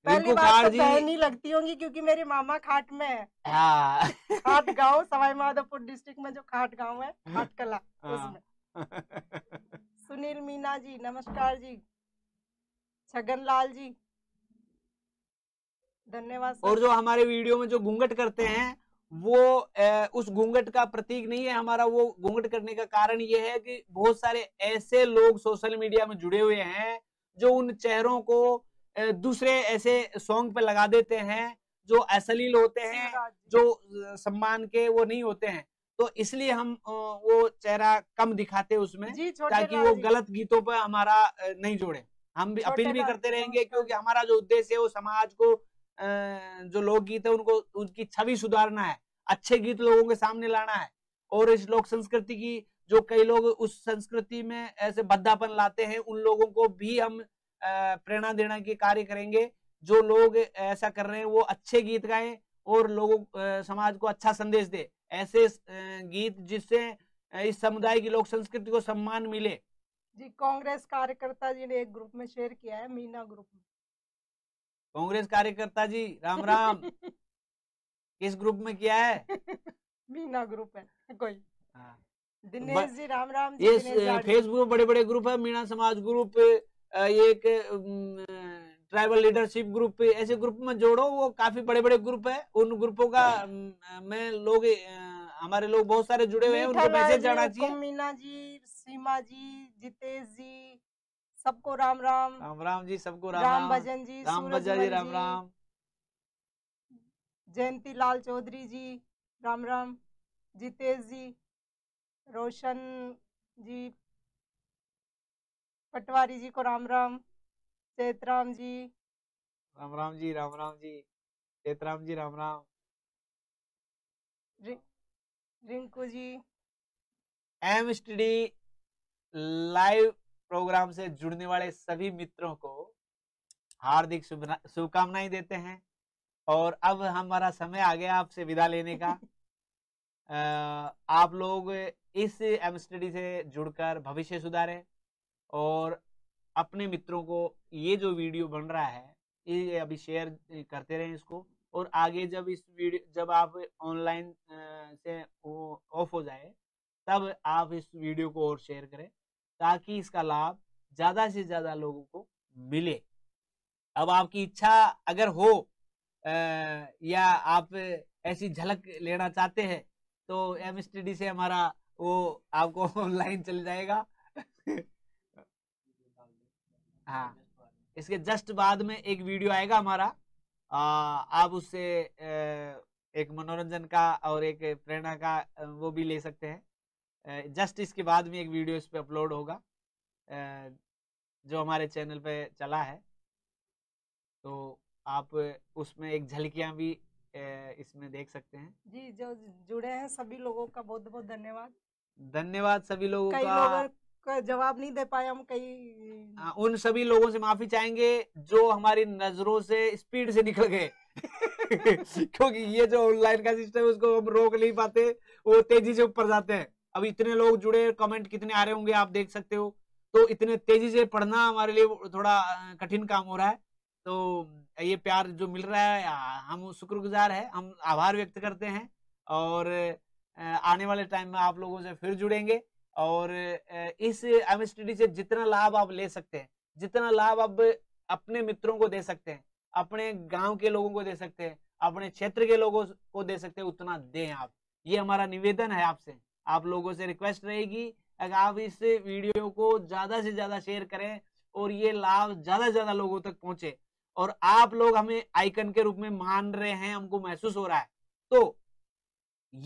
पहली बार नहीं लगती होंगी क्योंकि मेरे मामा खाट में है। हाँ। खाट गाँव, सवाई माधोपुर डिस्ट्रिक्ट में जो खाट गाँव है, खाट कला, उसमें। सुनील मीना जी, नमस्कार जी। छगन लाल जी, धन्यवाद। और जो हमारे वीडियो में जो घूंघट करते हैं वो उस घूंघट का प्रतीक नहीं है हमारा। वो घूंघट करने का कारण ये है कि बहुत सारे ऐसे लोग सोशल मीडिया में जुड़े हुए हैं जो उन चेहरों को दूसरे ऐसे सॉन्ग पे लगा देते हैं जो अश्लील होते हैं, जो सम्मान के वो नहीं होते हैं, तो इसलिए हम वो चेहरा कम दिखाते हैं उसमें, ताकि वो गलत गीतों पर हमारा नहीं जोड़े। हम भी अपील भी करते रहेंगे, क्योंकि हमारा जो उद्देश्य है वो समाज को, जो लोकगीत है उनको, उनकी छवि सुधारना है, अच्छे गीत लोगों के सामने लाना है। और इस लोक संस्कृति की जो कई लोग उस संस्कृति में ऐसे बद्धापन लाते हैं, उन लोगों को भी हम प्रेरणा देने के कार्य करेंगे। जो लोग ऐसा कर रहे हैं वो अच्छे गीत गाएं और लोगों, समाज को अच्छा संदेश दे, ऐसे गीत जिससे इस समुदाय की लोक संस्कृति को सम्मान मिले। जी, कांग्रेस कार्यकर्ता जी ने एक ग्रुप में शेयर किया है, मीना ग्रुप में। कांग्रेस कार्यकर्ता जी राम राम। किस ग्रुप में किया है? मीना ग्रुप है कोई। हाँ, दिनेश जी राम राम जी। ये फेसबुक बड़े बड़े ग्रुप है, मीणा समाज ग्रुप, एक ट्राइबल लीडरशिप ग्रुप, ऐसे ग्रुप में जोड़ो, वो काफी बड़े बड़े ग्रुप है। उन ग्रुपों का में लोग, हमारे लोग बहुत सारे जुड़े हुए हैं, उनको मैसेज जाना चाहिए। मीना जी, सीमा जी, जितेश जी, सबको राम राम। राम राम जी सबको राम राम। भजन जी, राम भजन जी राम राम। जयंती लाल चौधरी जी राम राम। जितेश जी, रोशन जी पटवारी जी को Ram Ram. Chaitram ji Ram Ram ji, Ram Ram ji, Chaitram ji Ram Ram. Rinku ji, एम स्टडी live program से जुड़ने वाले सभी मित्रों को हार्दिक शुभकामनाएं देते हैं। और अब हमारा समय आ गया आपसे विदा लेने का। आप लोग इस एम स्टडी से जुड़कर भविष्य सुधारें और अपने मित्रों को ये जो वीडियो बन रहा है ये अभी शेयर करते रहें इसको। और आगे जब इस वीडियो, जब आप ऑनलाइन से ऑफ हो जाए, तब आप इस वीडियो को और शेयर करें, ताकि इसका लाभ ज़्यादा से ज़्यादा लोगों को मिले। अब आपकी इच्छा अगर हो या आप ऐसी झलक लेना चाहते हैं, तो एम स्टडी से हमारा वो आपको ऑनलाइन चल जाएगा। हाँ, इसके जस्ट बाद में एक वीडियो आएगा हमारा, आप उससे एक मनोरंजन का और एक प्रेरणा का वो भी ले सकते हैं। जस्ट इसके बाद में एक वीडियो इस पर अपलोड होगा जो हमारे चैनल पे चला है, तो आप उसमें एक झलकियाँ भी इसमें देख सकते हैं। जी, जो जुड़े हैं सभी लोगों का बहुत बहुत धन्यवाद। धन्यवाद सभी लोगों का। जवाब नहीं दे पाए हम, कई उन सभी लोगों से माफी चाहेंगे जो हमारी नजरों से स्पीड से निकल गए। क्योंकि ये जो ऑनलाइन का सिस्टम है उसको हम रोक नहीं पाते, वो तेजी से ऊपर जाते हैं। अब इतने लोग जुड़े, कमेंट कितने आ रहे होंगे आप देख सकते हो, तो इतने तेजी से पढ़ना हमारे लिए थोड़ा कठिन काम हो रहा है। तो ये प्यार जो मिल रहा है, हम शुक्रगुजार है, हम आभार व्यक्त करते हैं। और आने वाले टाइम में आप लोगों से फिर जुड़ेंगे, और इस एम स्टडी से जितना लाभ आप ले सकते हैं, जितना लाभ आप अपने मित्रों को दे सकते हैं, अपने गांव के लोगों को दे सकते हैं, अपने क्षेत्र के लोगों को दे सकते हैं, उतना दें आप। ये हमारा निवेदन है आपसे, आप लोगों से रिक्वेस्ट रहेगी, अगर आप इस वीडियो को ज़्यादा से ज़्यादा शेयर करें और ये लाभ ज़्यादा से ज़्यादा लोगों तक पहुँचे। और आप लोग हमें आइकन के रूप में मान रहे हैं, हमको महसूस हो रहा है, तो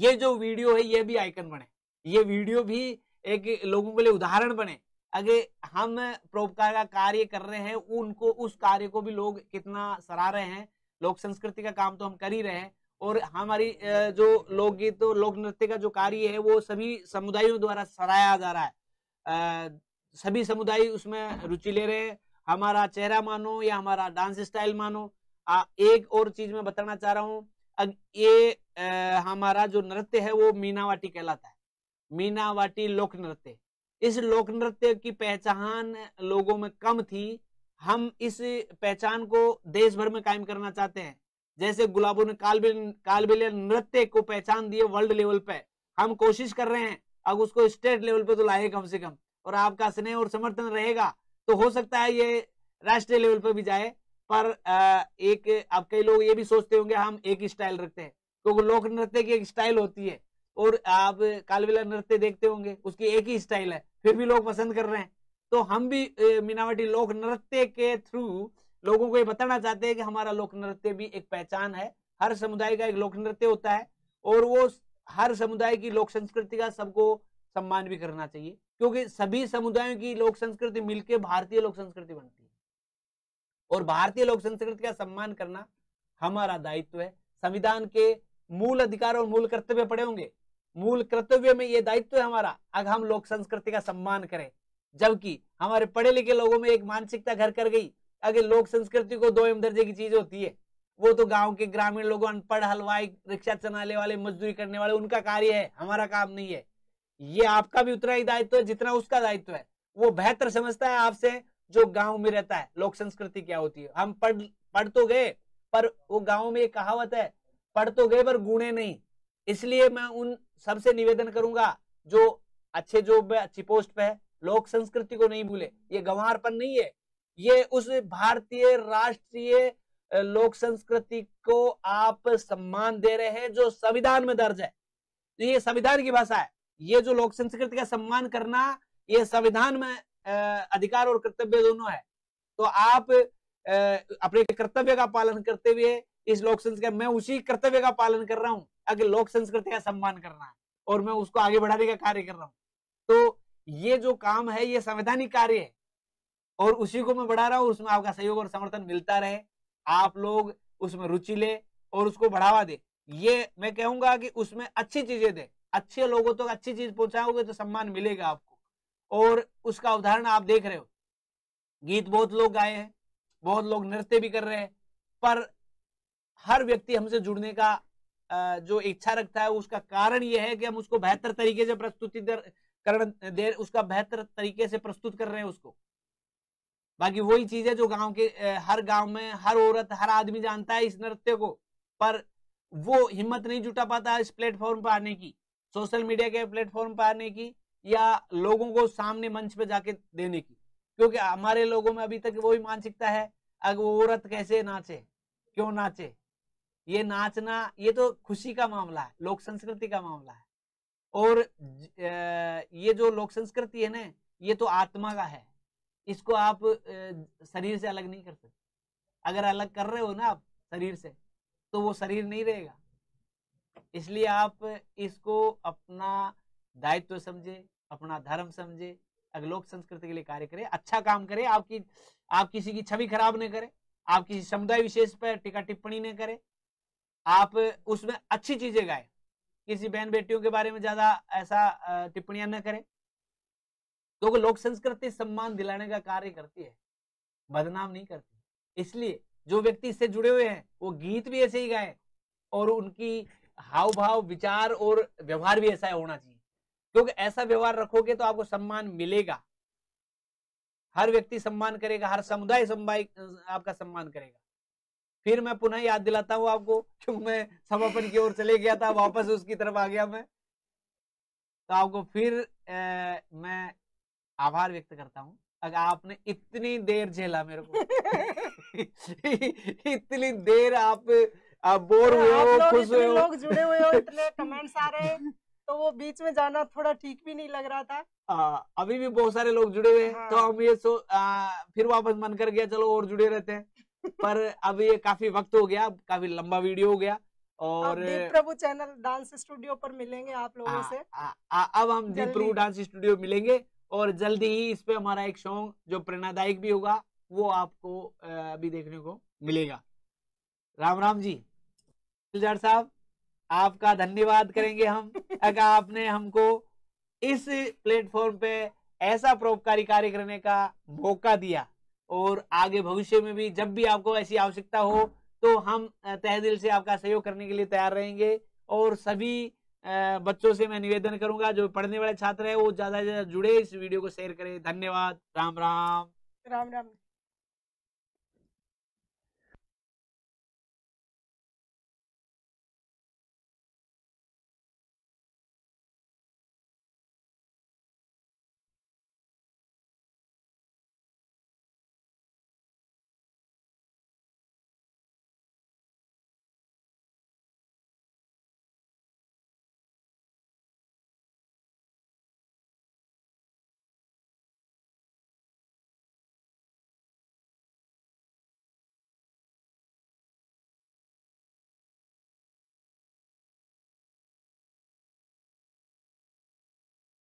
ये जो वीडियो है ये भी आइकन बने, ये वीडियो भी एक लोगों के लिए उदाहरण बने। अगर हम परोपकार का कार्य कर रहे हैं, उनको, उस कार्य को भी लोग कितना सराह रहे हैं। लोक संस्कृति का काम तो हम कर ही रहे हैं, और हमारी जो लोकगीत, तो लोक नृत्य का जो कार्य है वो सभी समुदायों द्वारा सराहा जा रहा है, सभी समुदाय उसमें रुचि ले रहे हैं। हमारा चेहरा मानो या हमारा डांस स्टाइल मानो। एक और चीज मैं बताना चाह रहा हूँ, ये हमारा जो नृत्य है वो मीनावाटी कहलाता है, मीनावाटी लोक नृत्य। इस लोक नृत्य की पहचान लोगों में कम थी, हम इस पहचान को देश भर में कायम करना चाहते हैं। जैसे गुलाबों ने कालबेलिया नृत्य को पहचान दिए वर्ल्ड लेवल पे, हम कोशिश कर रहे हैं अब उसको स्टेट लेवल पे तो लाए कम से कम। और आपका स्नेह और समर्थन रहेगा तो हो सकता है ये राष्ट्रीय लेवल पर भी जाए। पर एक आप कई लोग ये भी सोचते होंगे हम एक ही स्टाइल रखते हैं, क्योंकि लोक नृत्य की एक स्टाइल होती है और आप कालबेलिया नृत्य देखते होंगे उसकी एक ही स्टाइल है, फिर भी लोग पसंद कर रहे हैं। तो हम भी मीनावाटी लोक नृत्य के थ्रू लोगों को ये बताना चाहते हैं कि हमारा लोक नृत्य भी एक पहचान है। हर समुदाय का एक लोक नृत्य होता है और वो हर समुदाय की लोक संस्कृति का सबको सम्मान भी करना चाहिए, क्योंकि सभी समुदायों की लोक संस्कृति मिलकर भारतीय लोक संस्कृति बनती है और भारतीय लोक संस्कृति का सम्मान करना हमारा दायित्व है। संविधान के मूल अधिकार और मूल कर्तव्य पड़े होंगे, मूल कर्तव्य में ये दायित्व है हमारा अगर हम लोक संस्कृति का सम्मान करें। जबकि हमारे पढ़े लिखे लोगों में एक मानसिकता घर कर गई, अगर लोक संस्कृति को 2 दर्जे की चीज होती है, वो तो गांव के ग्रामीण लोगों, अनपढ़ हलवाई, रिक्शा चलाने वाले, मजदूरी करने वाले, उनका कार्य है, हमारा काम नहीं है। ये आपका भी उतना ही दायित्व है जितना उसका दायित्व है। वो बेहतर समझता है आपसे जो गांव में रहता है लोक संस्कृति क्या होती है। हम पढ़ तो गए पर वो गाँव में एक कहावत है, पढ़ तो गए पर गुणे नहीं। इसलिए मैं उन सबसे निवेदन करूंगा जो अच्छे जॉब अच्छी पोस्ट पे है, लोक संस्कृति को नहीं भूले। ये गंवारपन नहीं है, ये उस भारतीय राष्ट्रीय लोक संस्कृति को आप सम्मान दे रहे हैं जो संविधान में दर्ज है। तो ये संविधान की भाषा है। ये जो लोक संस्कृति का सम्मान करना, ये संविधान में अधिकार और कर्तव्य दोनों है। तो आप अपने कर्तव्य का पालन करते हुए इस लोक संस्कृति, मैं उसी कर्तव्य का पालन कर रहा हूँ अगर लोक संस्कृति का सम्मान करना है और मैं उसको आगे बढ़ाने का कार्य कर रहा हूँ। तो ये जो काम है ये संवैधानिक कार्य है और उसी को मैं बढ़ा रहा हूँ। उसमें आपका सहयोग और समर्थन मिलता रहे, आप लोग उसमें रुचि ले और उसको बढ़ावा दे। ये मैं कहूंगा कि उसमें अच्छी चीजें दे, अच्छे लोगों तक तो अच्छी चीज पहुंचाओगे तो सम्मान मिलेगा आपको। और उसका उदाहरण आप देख रहे हो, गीत बहुत लोग गाए हैं, बहुत लोग नृत्य भी कर रहे हैं, पर हर व्यक्ति हमसे जुड़ने का जो इच्छा रखता है उसका कारण यह है कि हम उसको बेहतर तरीके से प्रस्तुत कर रहे हैं उसको। बाकी वही चीज है जो गांव के हर गांव में हर औरत हर आदमी जानता है इस नृत्य को, पर वो हिम्मत नहीं जुटा पाता इस प्लेटफॉर्म पर आने की, सोशल मीडिया के प्लेटफॉर्म पर आने की या लोगों को सामने मंच पे जाके देने की, क्योंकि हमारे लोगों में अभी तक वही मानसिकता है अगर वो औरत कैसे नाचे, क्यों नाचे, ये नाचना ये तो खुशी का मामला है, लोक संस्कृति का मामला है। और ये जो लोक संस्कृति है ना, ये तो आत्मा का है, इसको आप शरीर से अलग नहीं कर सकते। अगर अलग कर रहे हो ना आप शरीर से तो वो शरीर नहीं रहेगा। इसलिए आप इसको अपना दायित्व समझे, अपना धर्म समझे, अगर लोक संस्कृति के लिए कार्य करें, अच्छा काम करें। आप किसी की छवि खराब न करें, आप किसी समुदाय विशेष पर टीका टिप्पणी न करें, आप उसमें अच्छी चीजें गाएं, किसी बहन बेटियों के बारे में ज्यादा ऐसा टिप्पणियां न करें। तो लोक संस्कृति सम्मान दिलाने का कार्य करती है, बदनाम नहीं करती। इसलिए जो व्यक्ति इससे जुड़े हुए हैं वो गीत भी ऐसे ही गाएं और उनकी हाव भाव, विचार और व्यवहार भी ऐसा होना चाहिए, क्योंकि ऐसा व्यवहार रखोगे तो आपको सम्मान मिलेगा। हर व्यक्ति सम्मान करेगा, हर समुदाय आपका सम्मान करेगा। फिर मैं पुनः याद दिलाता हूं आपको, क्योंकि मैं समापन की ओर चले गया था, वापस उसकी तरफ आ गया मैं। तो आपको फिर मैं आभार व्यक्त करता हूं अगर आपने इतनी देर झेला मेरे को इतनी देर आप बोर हुए हो, खुश हुए हो, लोग जुड़े हुए हो, इतने कमेंट्स आ रहे हैं तो वो बीच में जाना थोड़ा ठीक भी नहीं लग रहा था। अभी भी बहुत सारे लोग जुड़े हुए हैं। हाँ। तो हम ये फिर वापस मन कर गया चलो और जुड़े रहते हैं पर अब ये काफी वक्त हो गया, काफी लंबा वीडियो हो गया। और दीप्रभु चैनल डांस स्टूडियो पर मिलेंगे आप लोगों से। अब हम दीप्रभु डांस स्टूडियो मिलेंगे और जल्दी ही इस पे हमारा एक सॉन्ग जो प्रेरणादायक भी होगा वो आपको अभी देखने को मिलेगा। राम राम जी जाड साहब, आपका धन्यवाद करेंगे हम अगर आपने हमको इस प्लेटफॉर्म पे ऐसा परोपकारी कार्य करने का मौका दिया। और आगे भविष्य में भी जब भी आपको ऐसी आवश्यकता हो तो हम तहे दिल से आपका सहयोग करने के लिए तैयार रहेंगे। और सभी बच्चों से मैं निवेदन करूंगा जो पढ़ने वाले छात्र हैं वो ज्यादा से ज्यादा जुड़े, इस वीडियो को शेयर करें। धन्यवाद। राम राम। राम राम।